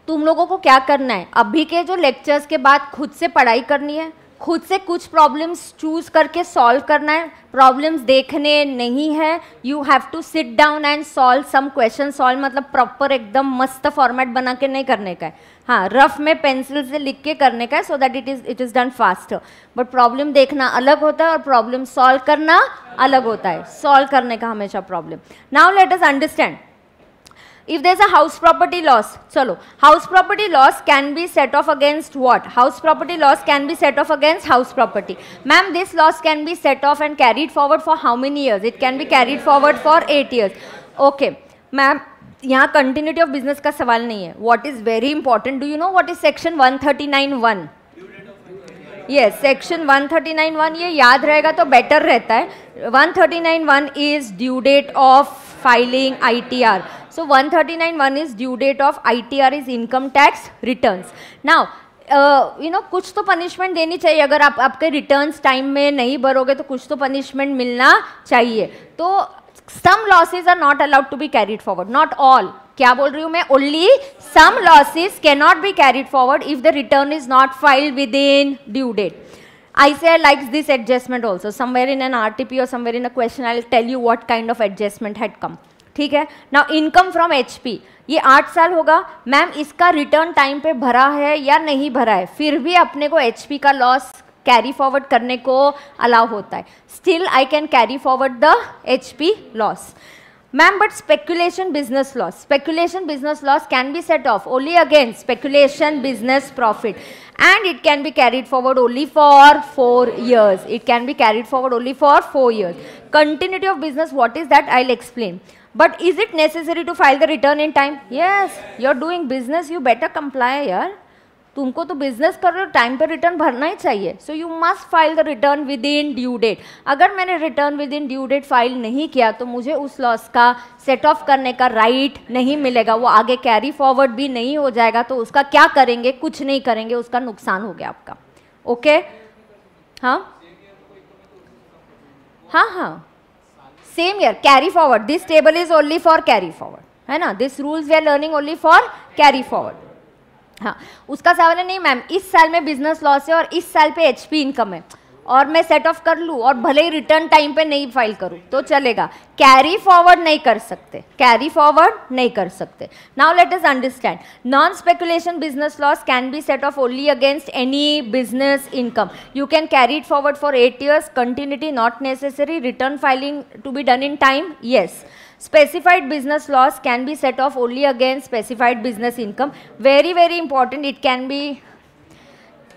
तुम लोगों को क्या करना है, अभी के जो लेक्चर्स के बाद खुद से पढ़ाई करनी है, खुद से कुछ प्रॉब्लम्स चूज करके सॉल्व करना है। प्रॉब्लम्स देखने नहीं है, you have to sit down and solve some question. Solve मतलब प्रॉपर एकदम मस्त फॉर्मेट बना के नहीं करने का है, हाँ रफ में पेंसिल से लिख के करने का है, so that it is done faster. But problem देखना अलग होता है और प्रॉब्लम सॉल्व करना अलग होता है, सॉल्व करने का हमेशा problem. Now let us understand if there is a house property loss, चलो house property loss can be set off against what? House property loss can be set off against house property. Ma'am, this loss can be set off and carried forward for how many years? It can be carried forward for 8 years. Okay, ma'am, यहाँ continuity of business का सवाल नहीं है. What is very important? Do you know what is section 139(1)? Yes, section 139(1) ये याद रहेगा तो better रहता है. 139(1) is due date of filing ITR. So 139(1) is due date of ITR is income tax returns. Now you know कुछ तो punishment देनी चाहिए, अगर आप आपके returns time में नहीं भरोगे तो कुछ तो punishment मिलना चाहिए। तो some losses are not allowed to be carried forward, not all. क्या बोल रही हूँ मैं? Only some losses cannot be carried forward if the return is not filed within due date. ICAI likes this adjustment also. Somewhere in an RTP or somewhere in a question, I'll tell you what kind of adjustment had come. ठीक है ना। Income from HP ये 8 साल होगा। Ma'am इसका return time पे भरा है या नहीं भरा है, फिर भी अपने को एचपी का लॉस कैरी फॉरवर्ड करने को अलाउ होता है। Still I can carry forward the HP loss. Ma'am but speculation business loss, speculation business loss can be set off only against speculation business profit and it can be carried forward only for 4 years. It can be carried forward only for 4 years. Continuity of business, what is that? I'll explain. But is it necessary to file the return in time? Yes. You're doing business, you better comply यार. तुमको तो business कर रहे हो, time पर return भरना ही चाहिए। So you must file the return within due date. अगर मैंने return within due date file नहीं किया तो मुझे उस लॉस का सेट ऑफ करने का राइट नहीं मिलेगा, वो आगे कैरी फॉरवर्ड भी नहीं हो जाएगा। तो उसका क्या करेंगे? कुछ नहीं करेंगे, उसका नुकसान हो गया आपका। ओके हाँ हाँ हाँ same year carry forward. This table is only for carry forward, है ना। This rules we are learning only for carry forward. हाँ उसका सवाल है नहीं मैम इस साल में बिजनेस लॉस है और इस साल पे एचपी इनकम है और मैं सेट ऑफ कर लूँ और भले ही रिटर्न टाइम पे नहीं फाइल करूँ तो चलेगा? कैरी फॉरवर्ड नहीं कर सकते, कैरी फॉरवर्ड नहीं कर सकते। Now let us understand non speculation business loss can be set off only against any business income. You can carry it forward for 8 years. Continuity not necessary. Return filing to be done in time, yes. Specified business loss can be set off only against specified business income. Very, very important. It can be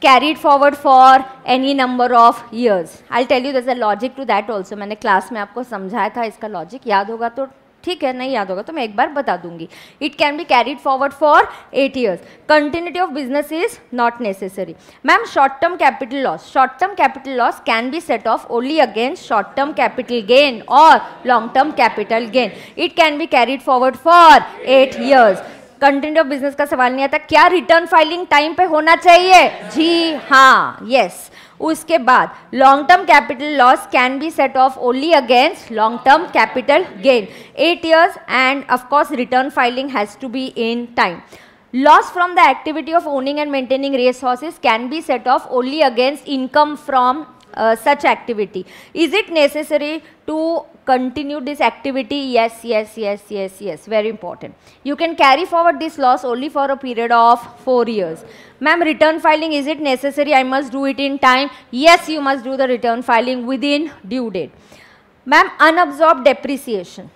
carried forward for any number of years. I'll tell you there's a logic to that also. मैंने class में आपको समझाया था इसका logic, याद होगा तो ठीक है, नहीं याद होगा तो मैं एक बार बता दूंगी. It can be carried forward for 8 years. Continuity of business is not necessary. Ma'am short term capital loss, short term capital loss can be set off only against short term capital gain और long term capital gain. It can be carried forward for 8 years. Continuity of business का सवाल नहीं आता. क्या return filing time पे होना चाहिए? जी हाँ, यस. उसके बाद long term capital loss can be set off only against long term capital gain 8 years and of course return filing has to be in time. Loss from the activity of owning and maintaining race horses can be set off only against income from such activity. Is it necessary to continue this activity? Yes, yes, yes, yes, yes. Very important. You can carry forward this loss only for a period of 4 years. Ma'am, return filing, is it necessary? I must do it in time. Yes, you must do the return filing within due date. Ma'am, unabsorbed depreciation,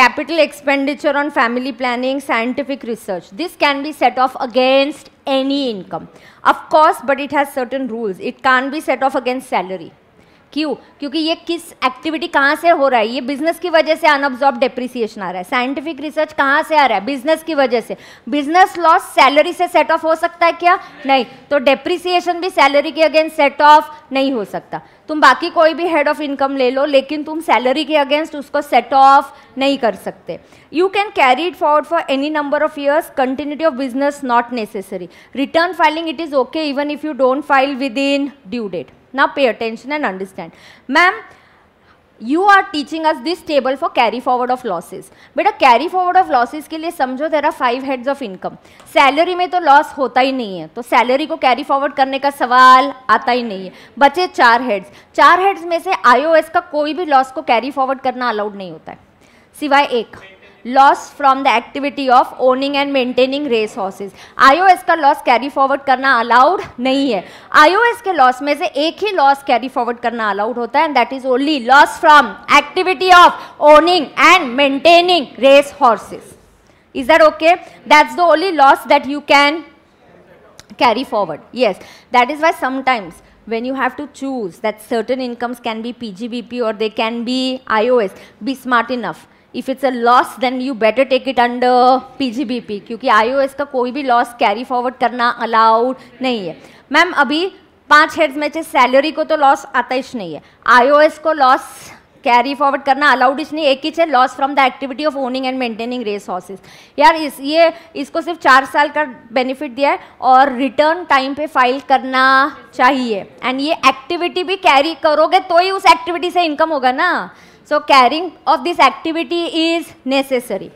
capital expenditure on family planning, scientific research, this can be set off against any income, of course, but it has certain rules. It can't be set off against salary. क्यों? क्योंकि ये किस activity कहाँ से हो रहा है? ये बिजनेस की वजह से अनअब्सॉर्ब डेप्रिसिएशन आ रहा है. साइंटिफिक रिसर्च कहाँ से आ रहा है? बिजनेस की वजह से. बिजनेस लॉस सैलरी से सेट ऑफ हो सकता है क्या? नहीं. तो डेप्रिसिएशन भी सैलरी के अगेंस्ट सेट ऑफ नहीं हो सकता. तुम बाकी कोई भी हेड ऑफ इनकम ले लो, लेकिन तुम सैलरी के अगेंस्ट उसको सेट ऑफ नहीं कर सकते. You can carry it forward for any number of years. Continuity of business not necessary. Return filing it is okay even if you don't file within due date. Now pay attention and understand. Ma'am, you are teaching us this table for carry forward of losses. बेटा carry forward of losses के लिए समझो there are 5 heads of income. Salary में तो loss होता ही नहीं है, तो सैलरी को कैरी फॉरवर्ड करने का सवाल आता ही नहीं है. बचे 4 heads. 4 heads में से IOS का कोई भी लॉस को कैरी फॉरवर्ड करना अलाउड नहीं होता है, सिवाय एक loss from the activity of owning and maintaining race horses. IOS का लॉस कैरी फॉरवर्ड करना अलाउड नहीं है. IOS के लॉस में से एक ही लॉस कैरी फॉरवर्ड करना अलाउड होता है and that is only loss from activity of owning and maintaining race horses. Is that okay? That's the only loss that you can carry forward. Yes, that is why sometimes when you have to choose that certain incomes can be PGBP or they can be IOS, be smart enough. If it's a loss, then you better take it under PGBP क्योंकि IOS का कोई भी loss carry forward करना allowed नहीं है. Ma'am अभी 5 heads में से सैलरी को तो लॉस आता ही नहीं है, IOS को लॉस कैरी फॉरवर्ड करना अलाउड इस नहीं. एक ही है loss from the activity of owning and maintaining race horses. यार इसको सिर्फ 4 साल का बेनिफिट दिया है और रिटर्न टाइम पे फाइल करना चाहिए एंड ये एक्टिविटी भी कैरी करोगे तो ही उस एक्टिविटी से इनकम होगा ना. So carrying of this activity is necessary.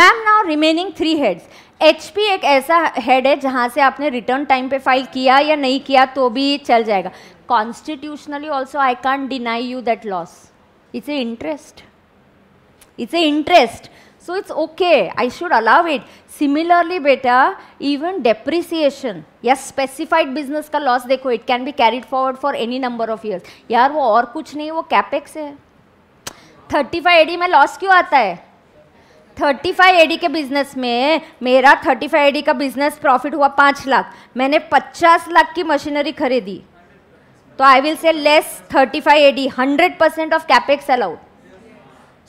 Ma'am, now remaining 3 heads. HP एक ऐसा हेड है जहाँ से आपने रिटर्न टाइम पे फाइल किया या नहीं किया तो भी चल जाएगा. Constitutionally also I can't deny you that loss. It's an interest. It's an interest. So it's okay. I should allow it. Similarly, beta, even depreciation. Yes, specified business का loss देखो. It can be carried forward for any number of years. यार वो और कुछ नहीं, वो capex है. 35 AD में लॉस क्यों आता है? 35 AD के बिजनेस में मेरा 35 AD का बिजनेस प्रॉफिट हुआ 5 लाख. मैंने 50 लाख की मशीनरी खरीदी तो I will say less 35 AD 100% off capex allowed.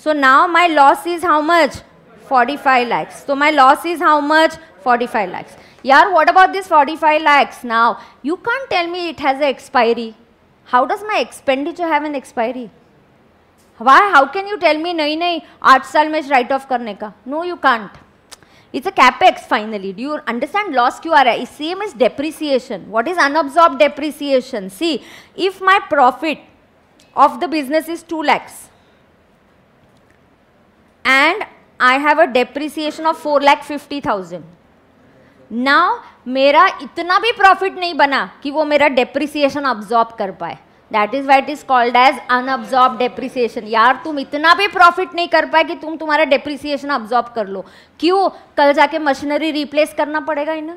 So now my loss is how much? 45 lakhs. So my loss is how much? 45 lakhs. यार what about this 45 lakhs? Now you can't tell me it has a expiry. How does my expenditure have an expiry? Why how can you tell me नहीं नहीं 8 साल में write off करने का? No you can't. It's a capex finally. Do you understand loss क्यों आ रहा है? Same is depreciation. What is unabsorbed depreciation? See, if my profit of the business is 2 lakhs and I have a depreciation of 4,50,000. Now मेरा इतना भी profit नहीं बना कि वो मेरा डेप्रिसिएशन अब्सॉर्ब कर पाए. That is why it is called as unabsorbed depreciation. यार तुम इतना भी प्रॉफिट नहीं कर पाए कि तुम्हारा डेप्रिसिएशन अब्सॉर्ब कर लो. क्यों? कल जाके मशीनरी रिप्लेस करना पड़ेगा ही ना.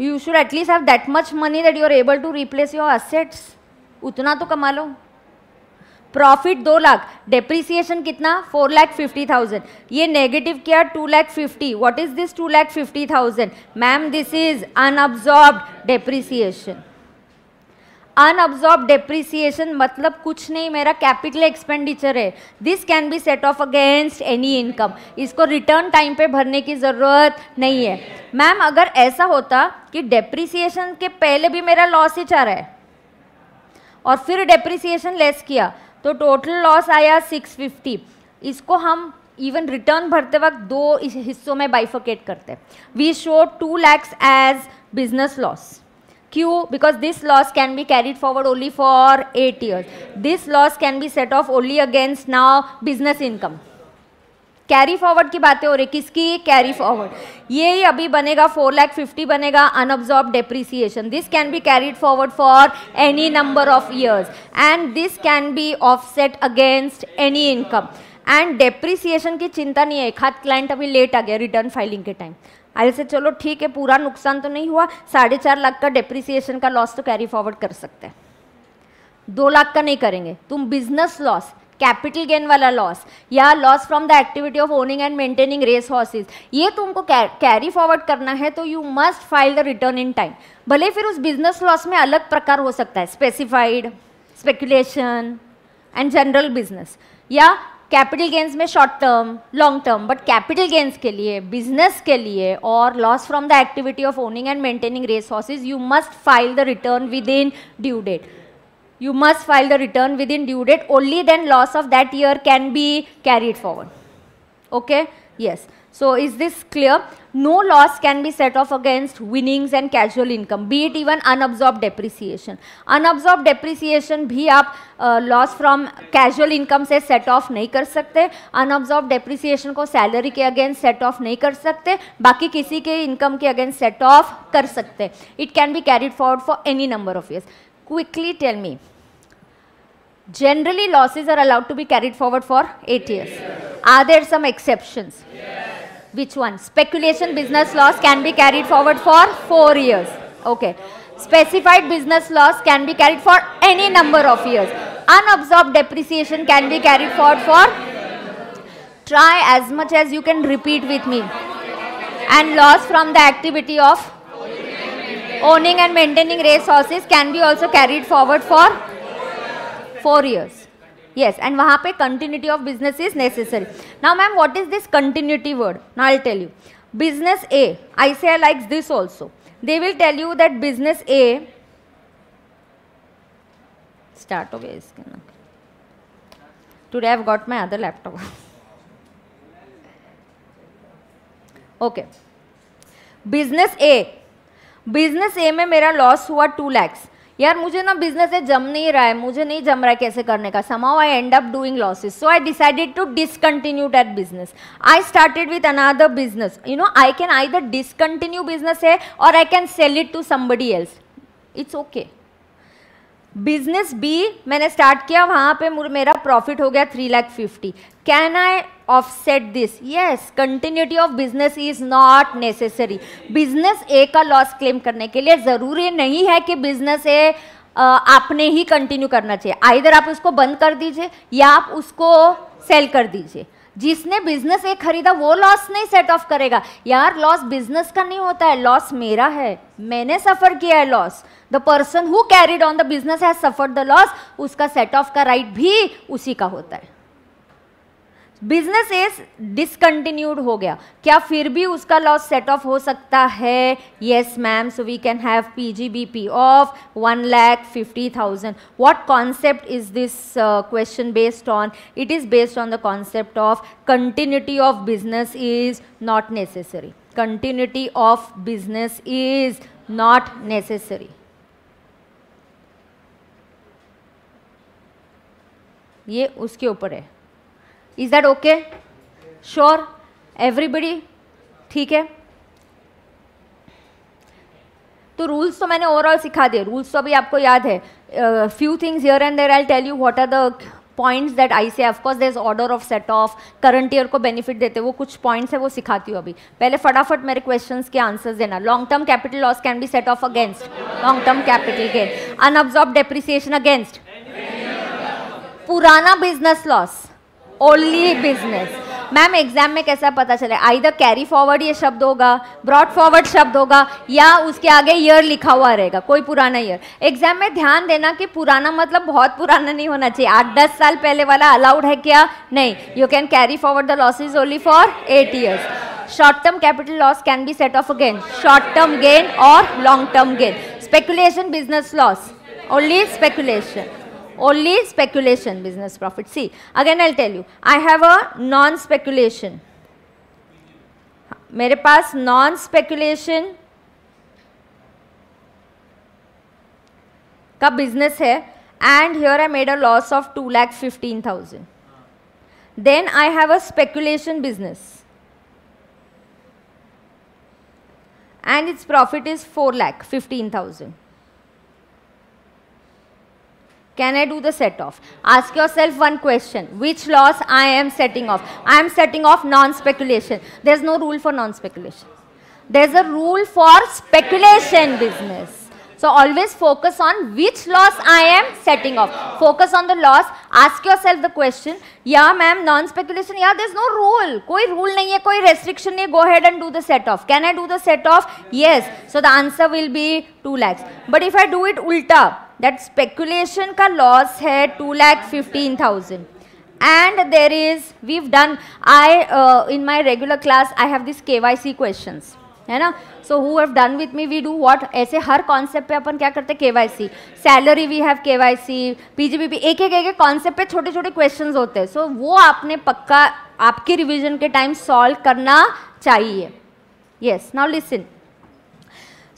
You should at least have that much money that you are able to replace your assets. उतना तो कमा लो. प्रॉफिट 2 लाख, डेप्रिसिएशन कितना? 4,50,000. ये नेगेटिव किया 2,50,000. What is this 2,50,000? Ma'am this is unabsorbed depreciation. Unabsorbed depreciation मतलब कुछ नहीं, मेरा कैपिटल एक्सपेंडिचर है, this can be set off against any income, इसको रिटर्न टाइम पे भरने की ज़रूरत नहीं है। मैम अगर ऐसा होता कि डेप्रिसिएशन के पहले भी मेरा लॉस ही चाह रहा है और फिर डेप्रिसिएशन लेस किया तो टोटल लॉस आया 650, इसको हम इवन रिटर्न भरते वक्त दो हिस्सों में बाइफर्केट करते हैं। We show 2 lakhs as business loss, क्यों? Because this loss can be carried forward only for 8 years, this loss can be set off only against now business income. Carry forward की बातें हो रही, किसकी? Carry forward. ये अभी बनेगा 4,50,000 बनेगा unabsorbed depreciation, this can be carried forward for any number of years and this can be offset against any income. And depreciation की चिंता नहीं है, एक हाथ क्लाइंट अभी लेट आ गया रिटर्न फाइलिंग के टाइम, ऐसे चलो ठीक है पूरा नुकसान तो नहीं हुआ, 4.5 लाख का डेप्रिसिएशन का लॉस तो कैरी फॉरवर्ड कर सकते हैं, 2 लाख का नहीं करेंगे। तुम बिजनेस लॉस, कैपिटल गेन वाला लॉस या loss from the activity of owning and maintaining race horses, ये तुमको कैरी फॉरवर्ड करना है तो you must file the return in time. भले फिर उस बिजनेस लॉस में अलग प्रकार हो सकता है, specified, speculation and general business, या कैपिटल गेन्स में short term, long term, but capital gains के लिए, बिजनेस के लिए और loss from the activity of owning and maintaining race horses you must file the return within due date, you must file the return within due date, only then loss of that year can be carried forward. Okay, yes, so is this clear? No loss can be set off against winnings and casual income, be it even unabsorbed depreciation. Unabsorbed depreciation भी आप loss from casual income से set off नहीं कर सकते, unabsorbed depreciation को salary के against set off नहीं कर सकते, बाकी किसी के income के against set off कर सकते। It can be carried forward for any number of years. Quickly tell me, generally losses are allowed to be carried forward for 8 years. Yes. Are there some exceptions? Yes. Which one? Speculation business loss can be carried forward for 4 years. Okay. Specified business loss can be carried for any number of years. Unabsorbed depreciation can be carried forward for, try as much as you can, repeat with me, and loss from the activity of owning and maintaining race horses can be also carried forward for 4 years. Yes, and वहाँ पे continuity of business is necessary. Now, ma'am, what is this continuity word? Now, I'll tell you. Business A, ICICI likes this also. They will tell you that business A start हो गया इसके ना. Today I've got my other laptop. Okay. Business A. Business A में मेरा loss हुआ 2 lakhs. यार मुझे ना बिजनेस ए जम नहीं रहा है, मुझे नहीं जम रहा है कैसे करने का, somehow I end up doing losses, so I decided to discontinue that business. I started with another business. You know, I can either discontinue business A or I can sell it to somebody else. It's okay. Business B मैंने start किया, वहाँ पे मेरा profit हो गया 3,50,000. Can I offset this? Yes, continuity of business is not necessary. Business A का loss claim करने के लिए ज़रूरी नहीं है कि बिजनेस ए आपने ही कंटिन्यू करना चाहिए. आइदर आप उसको बंद कर दीजिए या आप उसको सेल कर दीजिए. जिसने बिजनेस ए खरीदा वो लॉस नहीं सेट ऑफ करेगा. यार लॉस बिजनेस का नहीं होता है, लॉस मेरा है, मैंने सफ़र किया है loss. The person who carried on the business has suffered the loss, उसका सेट ऑफ का राइट भी उसी का होता है. बिजनेस एज डिसकंटिन्यूड हो गया, क्या फिर भी उसका लॉस सेट ऑफ हो सकता है? Yes ma'am, so we can have PGBP of 1,50,000. What concept is this question based on? It is based on the concept of continuity of business is not necessary. Continuity of business is not necessary. ये उसके ऊपर है. Is that okay? Sure everybody? ठीक है, तो rules तो मैंने overall सिखा दिए. रूल्स तो अभी आपको याद है. Few things here and there I will tell you what are the points that I say. Of course there is order of set off, current year को बेनिफिट देते वो कुछ पॉइंट्स है, वो सिखाती हूँ अभी. पहले फटाफट मेरे क्वेश्चंस के आंसर्स देना. Long term capital loss can be set off against long term capital gain. Unabsorbed depreciation against पुराना business loss, only business. Ma'am exam में कैसा पता चले, आइदर कैरी फॉरवर्ड ये शब्द होगा, ब्रॉड फॉरवर्ड शब्द होगा या उसके आगे ईयर लिखा हुआ रहेगा, कोई पुराना ईयर। एग्जाम में ध्यान देना कि पुराना मतलब बहुत पुराना नहीं होना चाहिए, 8-10 साल पहले वाला अलाउड है क्या, नहीं। You can carry forward the losses only for 8 years। Short term capital loss can be set off against short term gain और long term gain. Speculation business loss, only speculation, only speculation business profit. See, again I'll tell you, I have a non speculation, मेरे पास non speculation का business है and here I made a loss of 2,15,000. Then I have a speculation business and its profit is 4,15,000. Can I do the set off? Ask yourself one question: which loss I am setting off? I am setting off non-speculation. There is no rule for non-speculation. There is a rule for speculation business. So always focus on which loss I am setting off. Focus on the loss. Ask yourself the question: yeah, ma'am, non-speculation. Yeah, there is no rule. कोई rule नहीं है, कोई restriction नहीं. Go ahead and do the set off. Can I do the set off? Yes. So the answer will be 2 lakhs. But if I do it ulta, that speculation का loss है 2,15,000 and there is we've done I in my regular class I have this KYC questions है ना, so who have done with me we do what, ऐसे हर concept पे अपन क्या करते KYC, salary we have KYC, PGBP, एक concept पे छोटे छोटे questions होते हैं, so वो आपने पक्का आपके revision के time solve करना चाहिए. Yes, now listen.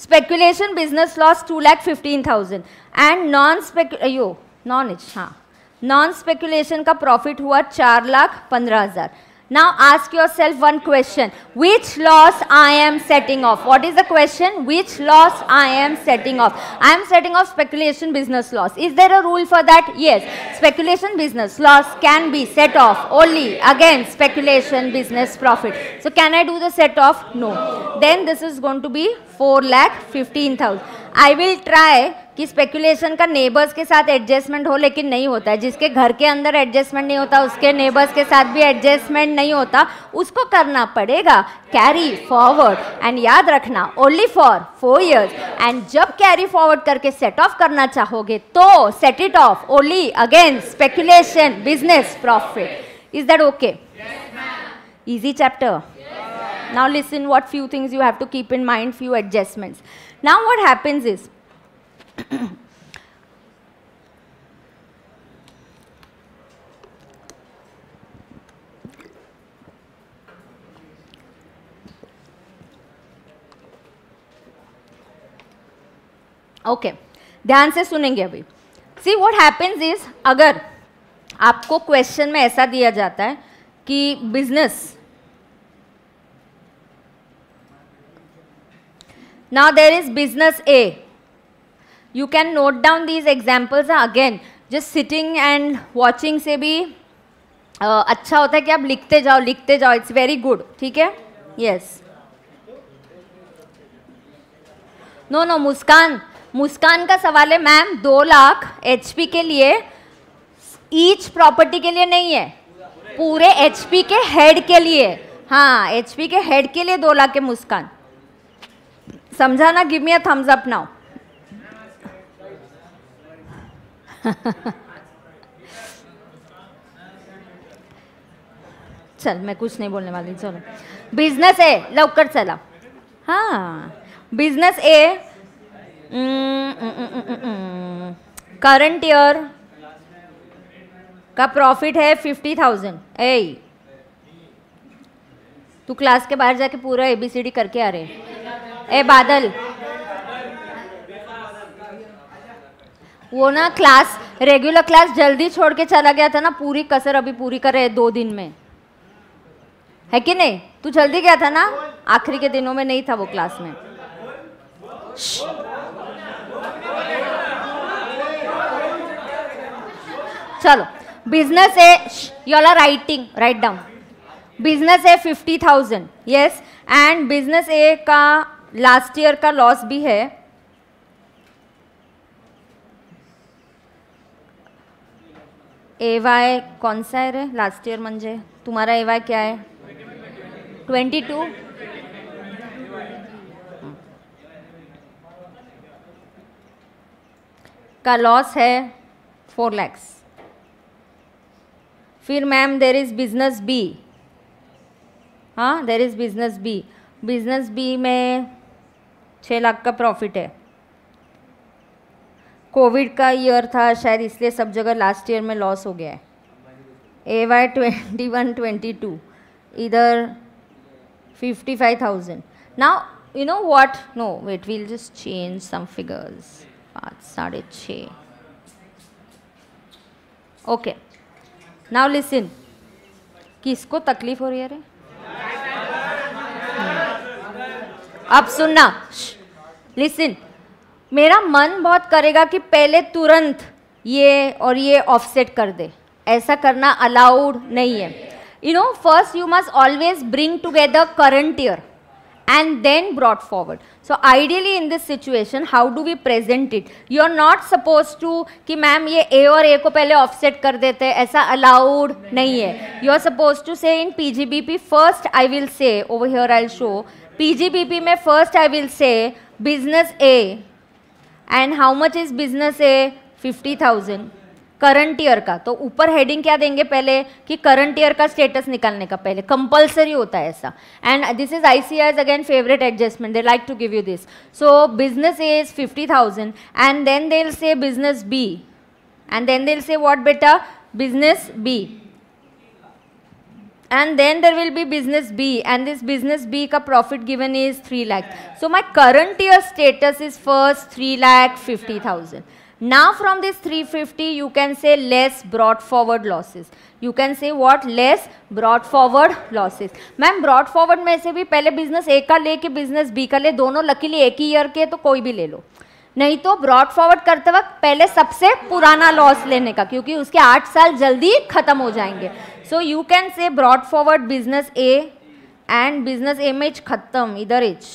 Speculation business loss 2,15,000 and non-speculation का profit हुआ 4,15,000. Now ask yourself one question: which loss I am setting off? What is the question? Which loss I am setting off? I am setting off speculation business loss. Is there a rule for that? Yes. Speculation business loss can be set off only against speculation business profit. So can I do the set off? No. Then this is going to be 4,15,000. I will try कि speculation का neighbours के साथ adjustment हो, लेकिन नहीं होता है। जिसके घर के अंदर एडजस्टमेंट नहीं होता उसके नेबर्स के साथ भी एडजस्टमेंट नहीं होता, उसको करना पड़ेगा कैरी फॉरवर्ड. एंड याद रखना ओनली फॉर 4 years. एंड जब कैरी फॉरवर्ड करके सेट ऑफ करना चाहोगे तो set it off only against speculation business profit. Is that okay? Easy chapter. Now listen what few things you have to keep in mind, few adjustments. Now what happens is okay, ध्यान से सुनेंगे अभी. See what happens is, अगर आपको question में ऐसा दिया जाता है कि business, now there is business A. You can note down these examples. Again, just sitting and watching से भी अच्छा होता है कि आप लिखते जाओ लिखते जाओ. It's very good. ठीक है? Yes. No no, मुस्कान, मुस्कान का सवाल है मैम 2 लाख HP के लिए, each property के लिए नहीं है, पूरे HP के हेड के लिए. हाँ, HP के हेड के लिए 2 लाख के मुस्कान. समझा ना? Give me a thumbs up now. चल मैं कुछ नहीं बोलने वाली. चलो बिजनेस ए, लवकर चला. हाँ, बिजनेस ए करंट ईयर का प्रॉफिट है 50,000. ए तू क्लास के बाहर जाके पूरा ABCD करके आ रहे. ए बादल, वो ना क्लास, रेगुलर क्लास जल्दी छोड़ के चला गया था ना, पूरी कसर अभी पूरी कर रहे हैं 2 दिन में, है कि नहीं? तू जल्दी गया था ना, आखिरी के दिनों में नहीं था वो क्लास में. चलो बिजनेस है, you all are writing, right down. Business है 50,000. यस, एंड बिजनेस ए का लास्ट ईयर का लॉस भी है एवाय कौन सा है रे लास्ट ईयर म्हणजे तुम्हारा एवाय क्या है 22 का लॉस है 4 लाख। फिर ma'am there is business B, हाँ there is business B, business B में 6 लाख का प्रॉफिट है। कोविड का ईयर था शायद इसलिए सब जगह लास्ट ईयर में लॉस हो गया है। एवाई 21-22 इधर 55,000। Now you know what, no wait, we'll just change some figures. 5, 6.5 okay. Now listen, किसको तकलीफ हो रही है रे? अब सुनना, लिसन, मेरा मन बहुत करेगा कि पहले तुरंत ये और ये ऑफसेट कर दे, ऐसा करना अलाउड नहीं है। You know first you must always bring together current year and then brought forward. So ideally in this situation, how do we present it? You are not supposed to कि ma'am ये A और A को पहले offset कर देते हैं, ऐसा allowed नहीं है। You are supposed to say in PGBP first I will say, over here I'll show, PGBP में first I will say business A and how much is business A 50,000 current year का। तो ऊपर heading क्या देंगे पहले कि current year का status निकालने का पहले कंपलसरी होता है ऐसा। And this is ICAI's again favourite adjustment, they like to give you this. So business A is 50,000 and then they will say business B and then they will say what बेटा business B and then there will be business B and this business B ka profit given is 3 lakh. So my current year status is first 3,50,000. Now from this 350 you can say less brought forward losses. You can say what? Less brought forward losses. Ma'am brought forward में से भी पहले business A का ले कि business B का ले, दोनों luckily एक ही year के तो कोई भी ले लो, नहीं तो ब्रॉड फॉरवर्ड करते वक्त पहले सबसे पुराना लॉस लेने का क्योंकि उसके 8 साल जल्दी खत्म हो जाएंगे। So you can say brought forward business A and business A में इच खत्म, इधर इच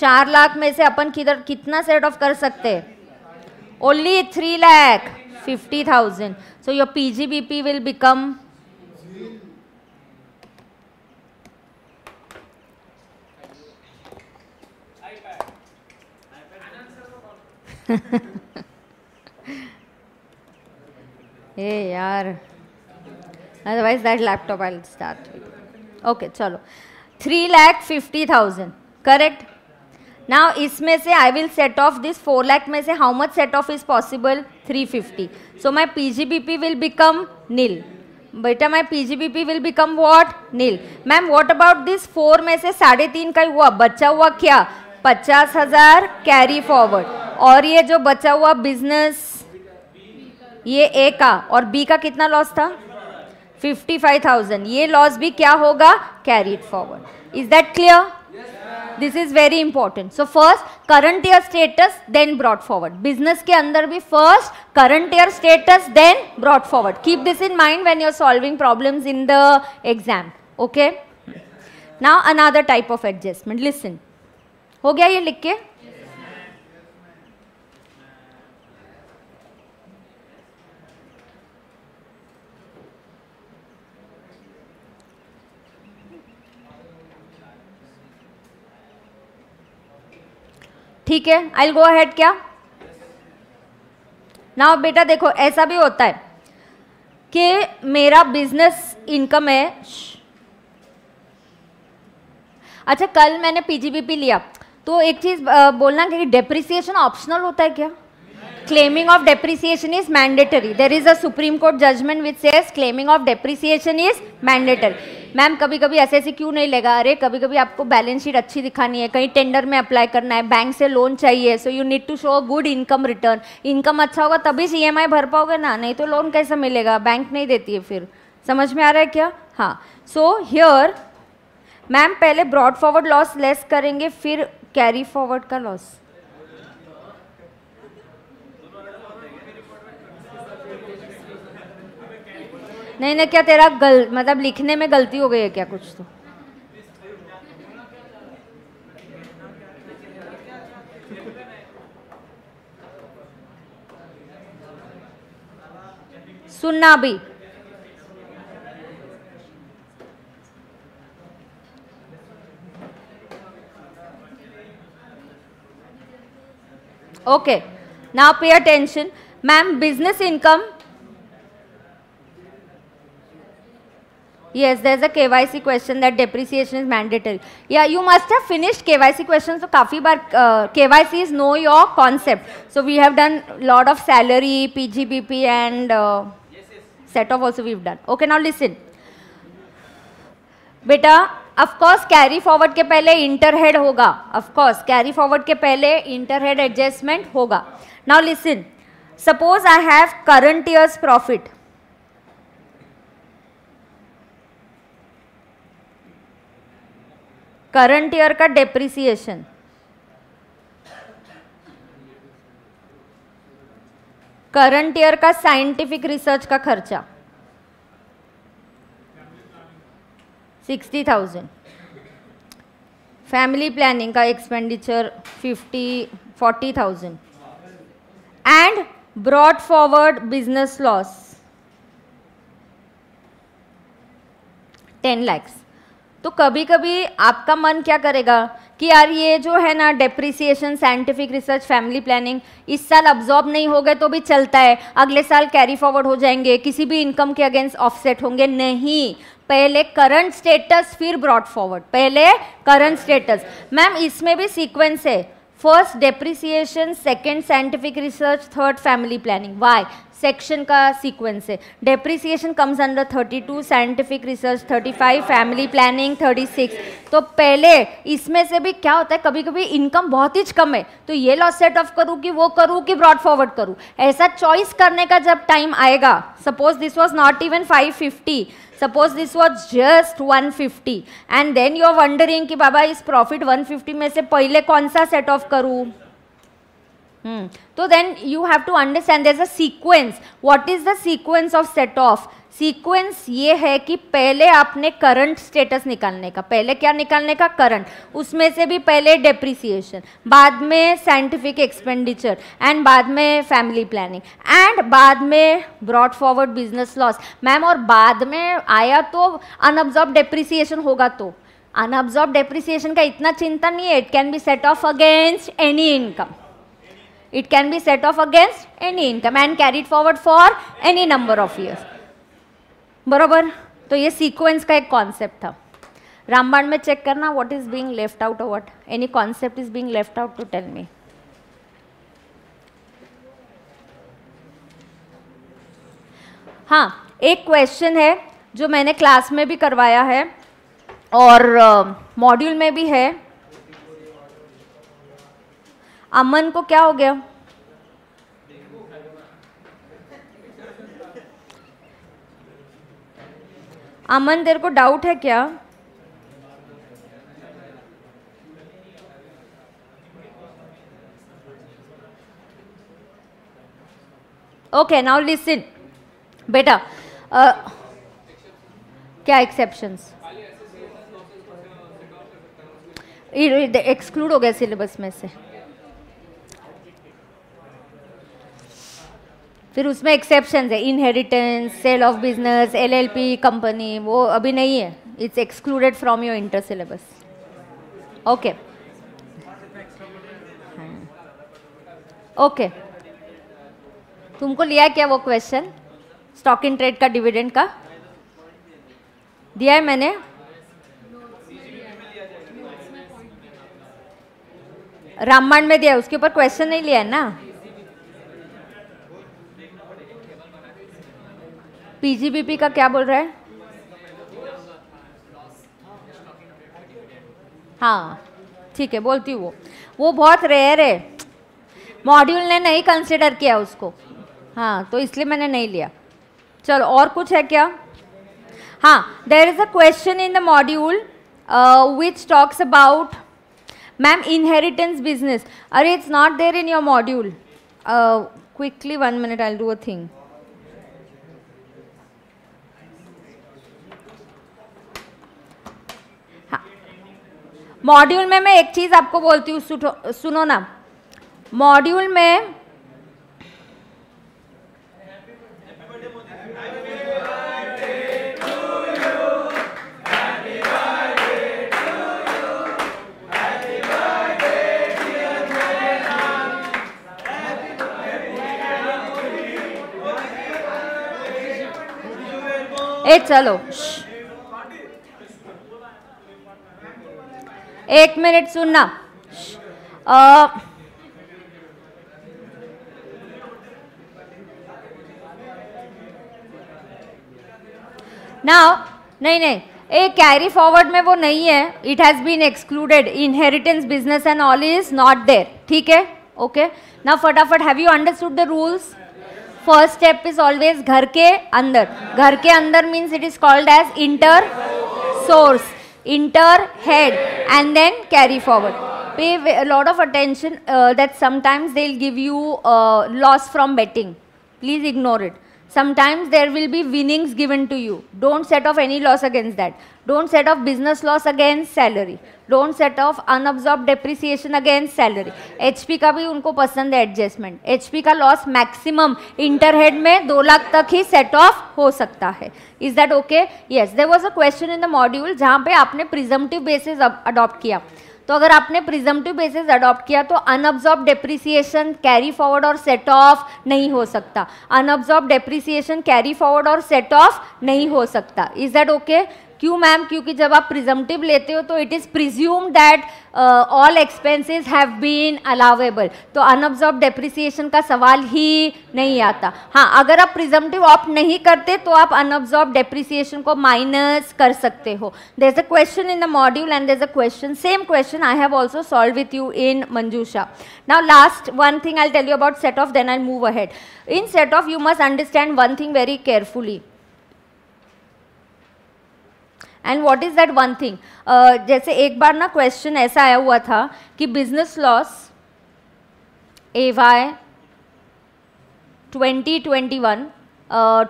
4 लाख में से अपन किधर कितना सेट ऑफ कर सकते? Only 3,50,000। So your PGBP will become 3,50,000 correct. Now इसमें से I will set off this 4 lakh में से how much set off is possible 350। So my PGBP will become nil, बेटा my PGBP will become what nil. Ma'am what about this 4 में से 3.5 का ही हुआ, बचा हुआ क्या 50,000 कैरी फॉरवर्ड और ये जो बचा हुआ बिजनेस ये ए का और बी का कितना लॉस था 55,000, ये लॉस भी क्या होगा carried forward. Is that clear? This is very important. So first current year status then brought forward, business के अंदर भी first current year status then brought forward. Keep this in mind when you are solving problems in the exam. Okay now another type of adjustment, listen, हो गया ये लिख के? ठीक है, आई विल गो अहेड। क्या नाउ बेटा देखो, ऐसा भी होता है कि मेरा बिजनेस इनकम है। अच्छा कल मैंने PGBP लिया तो एक चीज बोलना कि डेप्रिसिएशन ऑप्शनल होता है क्या? Claiming of depreciation is mandatory. There is a supreme court judgement which says claiming of depreciation is mandatory. Ma'am कभी कभी ऐसे ऐसे क्यों नहीं लगा? अरे कभी कभी आपको बैलेंस शीट अच्छी दिखानी है, कहीं टेंडर में अप्लाई करना है, बैंक से लोन चाहिए, so you need to show good income return. Income अच्छा होगा तभी EMI भर पाओगे ना, नहीं तो लोन कैसे मिलेगा, बैंक नहीं देती है फिर। समझ में आ रहा है क्या? हाँ। सो हियर मैम पहले ब्रॉड फॉरवर्ड लॉस लेस करेंगे फिर कैरी फॉरवर्ड का लॉस। नहीं ना, क्या तेरा मतलब लिखने में गलती हो गई है क्या कुछ? तो सुनना भी। Okay, now pay attention ma'am, business income, yes, there is a KYC question that depreciation is mandatory. Yeah, you must have finished KYC questions. So काफ़ी बार KYC is know your concept. So we have done lot of salary, PGBP and set off also we've done. Okay, now listen. बेटा of course carry forward के पहले interhead होगा. Of course carry forward के पहले interhead adjustment होगा. Now listen. Suppose I have current year's profit. Current year का depreciation, current year का scientific research का खर्चा 60,000, फैमिली प्लानिंग का expenditure 40,000 and brought forward business loss 10 lakhs. तो कभी कभी आपका मन क्या करेगा कि यार ये जो है ना depreciation, scientific research, family planning इस साल अब्जॉर्ब नहीं हो गए तो भी चलता है, अगले साल कैरी फॉरवर्ड हो जाएंगे, किसी भी इनकम के अगेंस्ट ऑफसेट होंगे, नहीं, पहले करंट स्टेटस फिर ब्रॉट फॉरवर्ड, पहले करंट स्टेटस। मैम इसमें भी सीक्वेंस है, first depreciation, second scientific research, third family planning, Y section का सीक्वेंस है। Depreciation comes under 32, scientific research 35, family planning 36। तो पहले इसमें से भी क्या होता है, कभी कभी इनकम बहुत ही कम है तो ये लॉस सेट ऑफ करूँ कि वो करूँ कि ब्रॉड फॉरवर्ड करूँ, ऐसा चॉइस करने का जब टाइम आएगा, suppose this was not even 550, suppose this was just 150 and then you are wondering कि बाबा इस प्रॉफिट 150 में से पहले कौन सा सेट ऑफ करूँ। तो then you have to understand there is a sequence, what is the sequence of set off. Sequence ये है कि पहले आपने करंट स्टेटस निकालने का, पहले क्या निकालने का, करंट, उसमें से भी पहले डेप्रिसिएशन, बाद में साइंटिफिक एक्सपेंडिचर एंड बाद में फैमिली प्लानिंग एंड बाद में brought forward business loss. Ma'am और बाद में आया तो अनअब्जॉर्ब डेप्रिसिएशन होगा, तो अनअब्जॉर्ब डेप्रिसिएशन का इतना चिंता नहीं है, it can be set off against any income, it can be set off against any income and carried forward for any number of years. बराबर, तो ये sequence का एक concept था। रामबाण में check करना what is being left out or what any concept is being left out to tell me. हाँ, एक question है जो मैंने class में भी करवाया है और module में भी है। अमन को क्या हो गया? अमन तेरे को डाउट है क्या? ओके, नाउ लिसन बेटा, क्या एक्सेप्शंस एक्सक्लूड हो गया सिलेबस में से, फिर उसमें एक्सेप्शन है, inheritance, sale of business, LLP company, वो अभी नहीं है, it's excluded from your inter syllabus. Okay okay, तुमको लिया क्या वो क्वेश्चन स्टॉक इन ट्रेड का, डिविडेंड का दिया है मैंने? रामबाण में दिया है, उसके ऊपर क्वेश्चन नहीं लिया है ना। पीजीबीपी का क्या बोल रहा है? हाँ ठीक है, बोलती हूँ वो बहुत रेयर है, मॉड्यूल ने नहीं कंसिडर किया उसको, हाँ तो इसलिए मैंने नहीं लिया। चलो और कुछ है क्या? हाँ, there is a question in the module which talks about ma'am inheritance business. अरे it's not there in your module, quickly 1 minute I will do a thing. Module में मैं एक चीज़ आपको बोलती हूँ, सुनो ना, मॉड्यूल में ए चलो एक मिनट सुनना। नाउ नहीं ए कैरी फॉरवर्ड में वो नहीं है, it has been excluded, inheritance business and all is not there, ठीक है ओके। नाउ फटाफट have you understood the rules. First step is always घर के अंदर, घर के अंदर means it is called as inter source, inter head and then carry forward. Pay lot of attention that sometimes they will give you loss from betting, please ignore it. Sometimes there will be winnings given to you. Don't set off any loss against that. Don't set off business loss against salary. Don't set off unabsorbed depreciation against salary. HP का भी उनको पसंद है adjustment. HP का loss maximum inter head में 2 लाख तक ही set off हो सकता है। Is that okay? Yes, there was a question in the module जहाँ पे आपने प्रिजम्पटिव बेसिस अडॉप्ट किया। तो अगर आपने प्रिजम्पटिव बेसिस अडॉप्ट किया तो अनअब्सॉर्ब्ड डेप्रिसिएशन, कैरी फॉरवर्ड और सेट ऑफ नहीं हो सकता। अनअब्सॉर्ब्ड डेप्रिसिएशन, कैरी फॉरवर्ड और सेट ऑफ नहीं हो सकता। Is that okay? क्यों मैम? क्योंकि जब आप प्रिजम्पटिव लेते हो तो it is presumed that all expenses have been allowable, तो अनअब्सॉर्ब्ड डेप्रिसिएशन का सवाल ही नहीं आता। हाँ, अगर आप प्रिजम्पटिव ऑप्ट नहीं करते तो आप अनअब्सॉर्ब्ड डेप्रिसिएशन को माइनस कर सकते हो। There is a question in the module and there is a question, same question I have also solved with you in Manjusha. Now last one thing I will tell you about set off, then I will move ahead. In set off you must understand one thing very carefully. And what is that one thing? जैसे एक बार ना question ऐसा आया हुआ था कि business loss AY 2021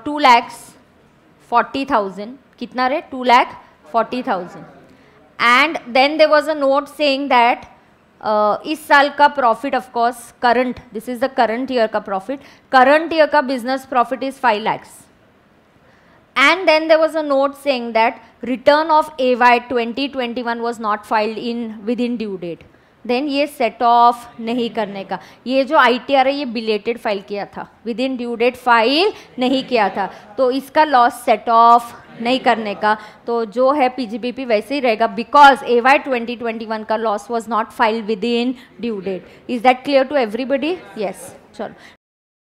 2,40,000, कितना रे? 2,40,000। And then there was a note saying that इस साल का profit, of course current, this is the current year का प्रॉफिट, करंट ईयर का business profit is 5 lakhs। And then there was a note saying that return of AY 2021 was not filed in within due date. Then ये set off नहीं करने का, ये जो ITR है ये belated फाइल किया था, within due date फाइल नहीं किया था, तो इसका loss set off नहीं करने का। तो जो है PGBP वैसे ही रहेगा because AY 2021 का loss was not filed within due date. Is that clear to everybody? Yes. चलो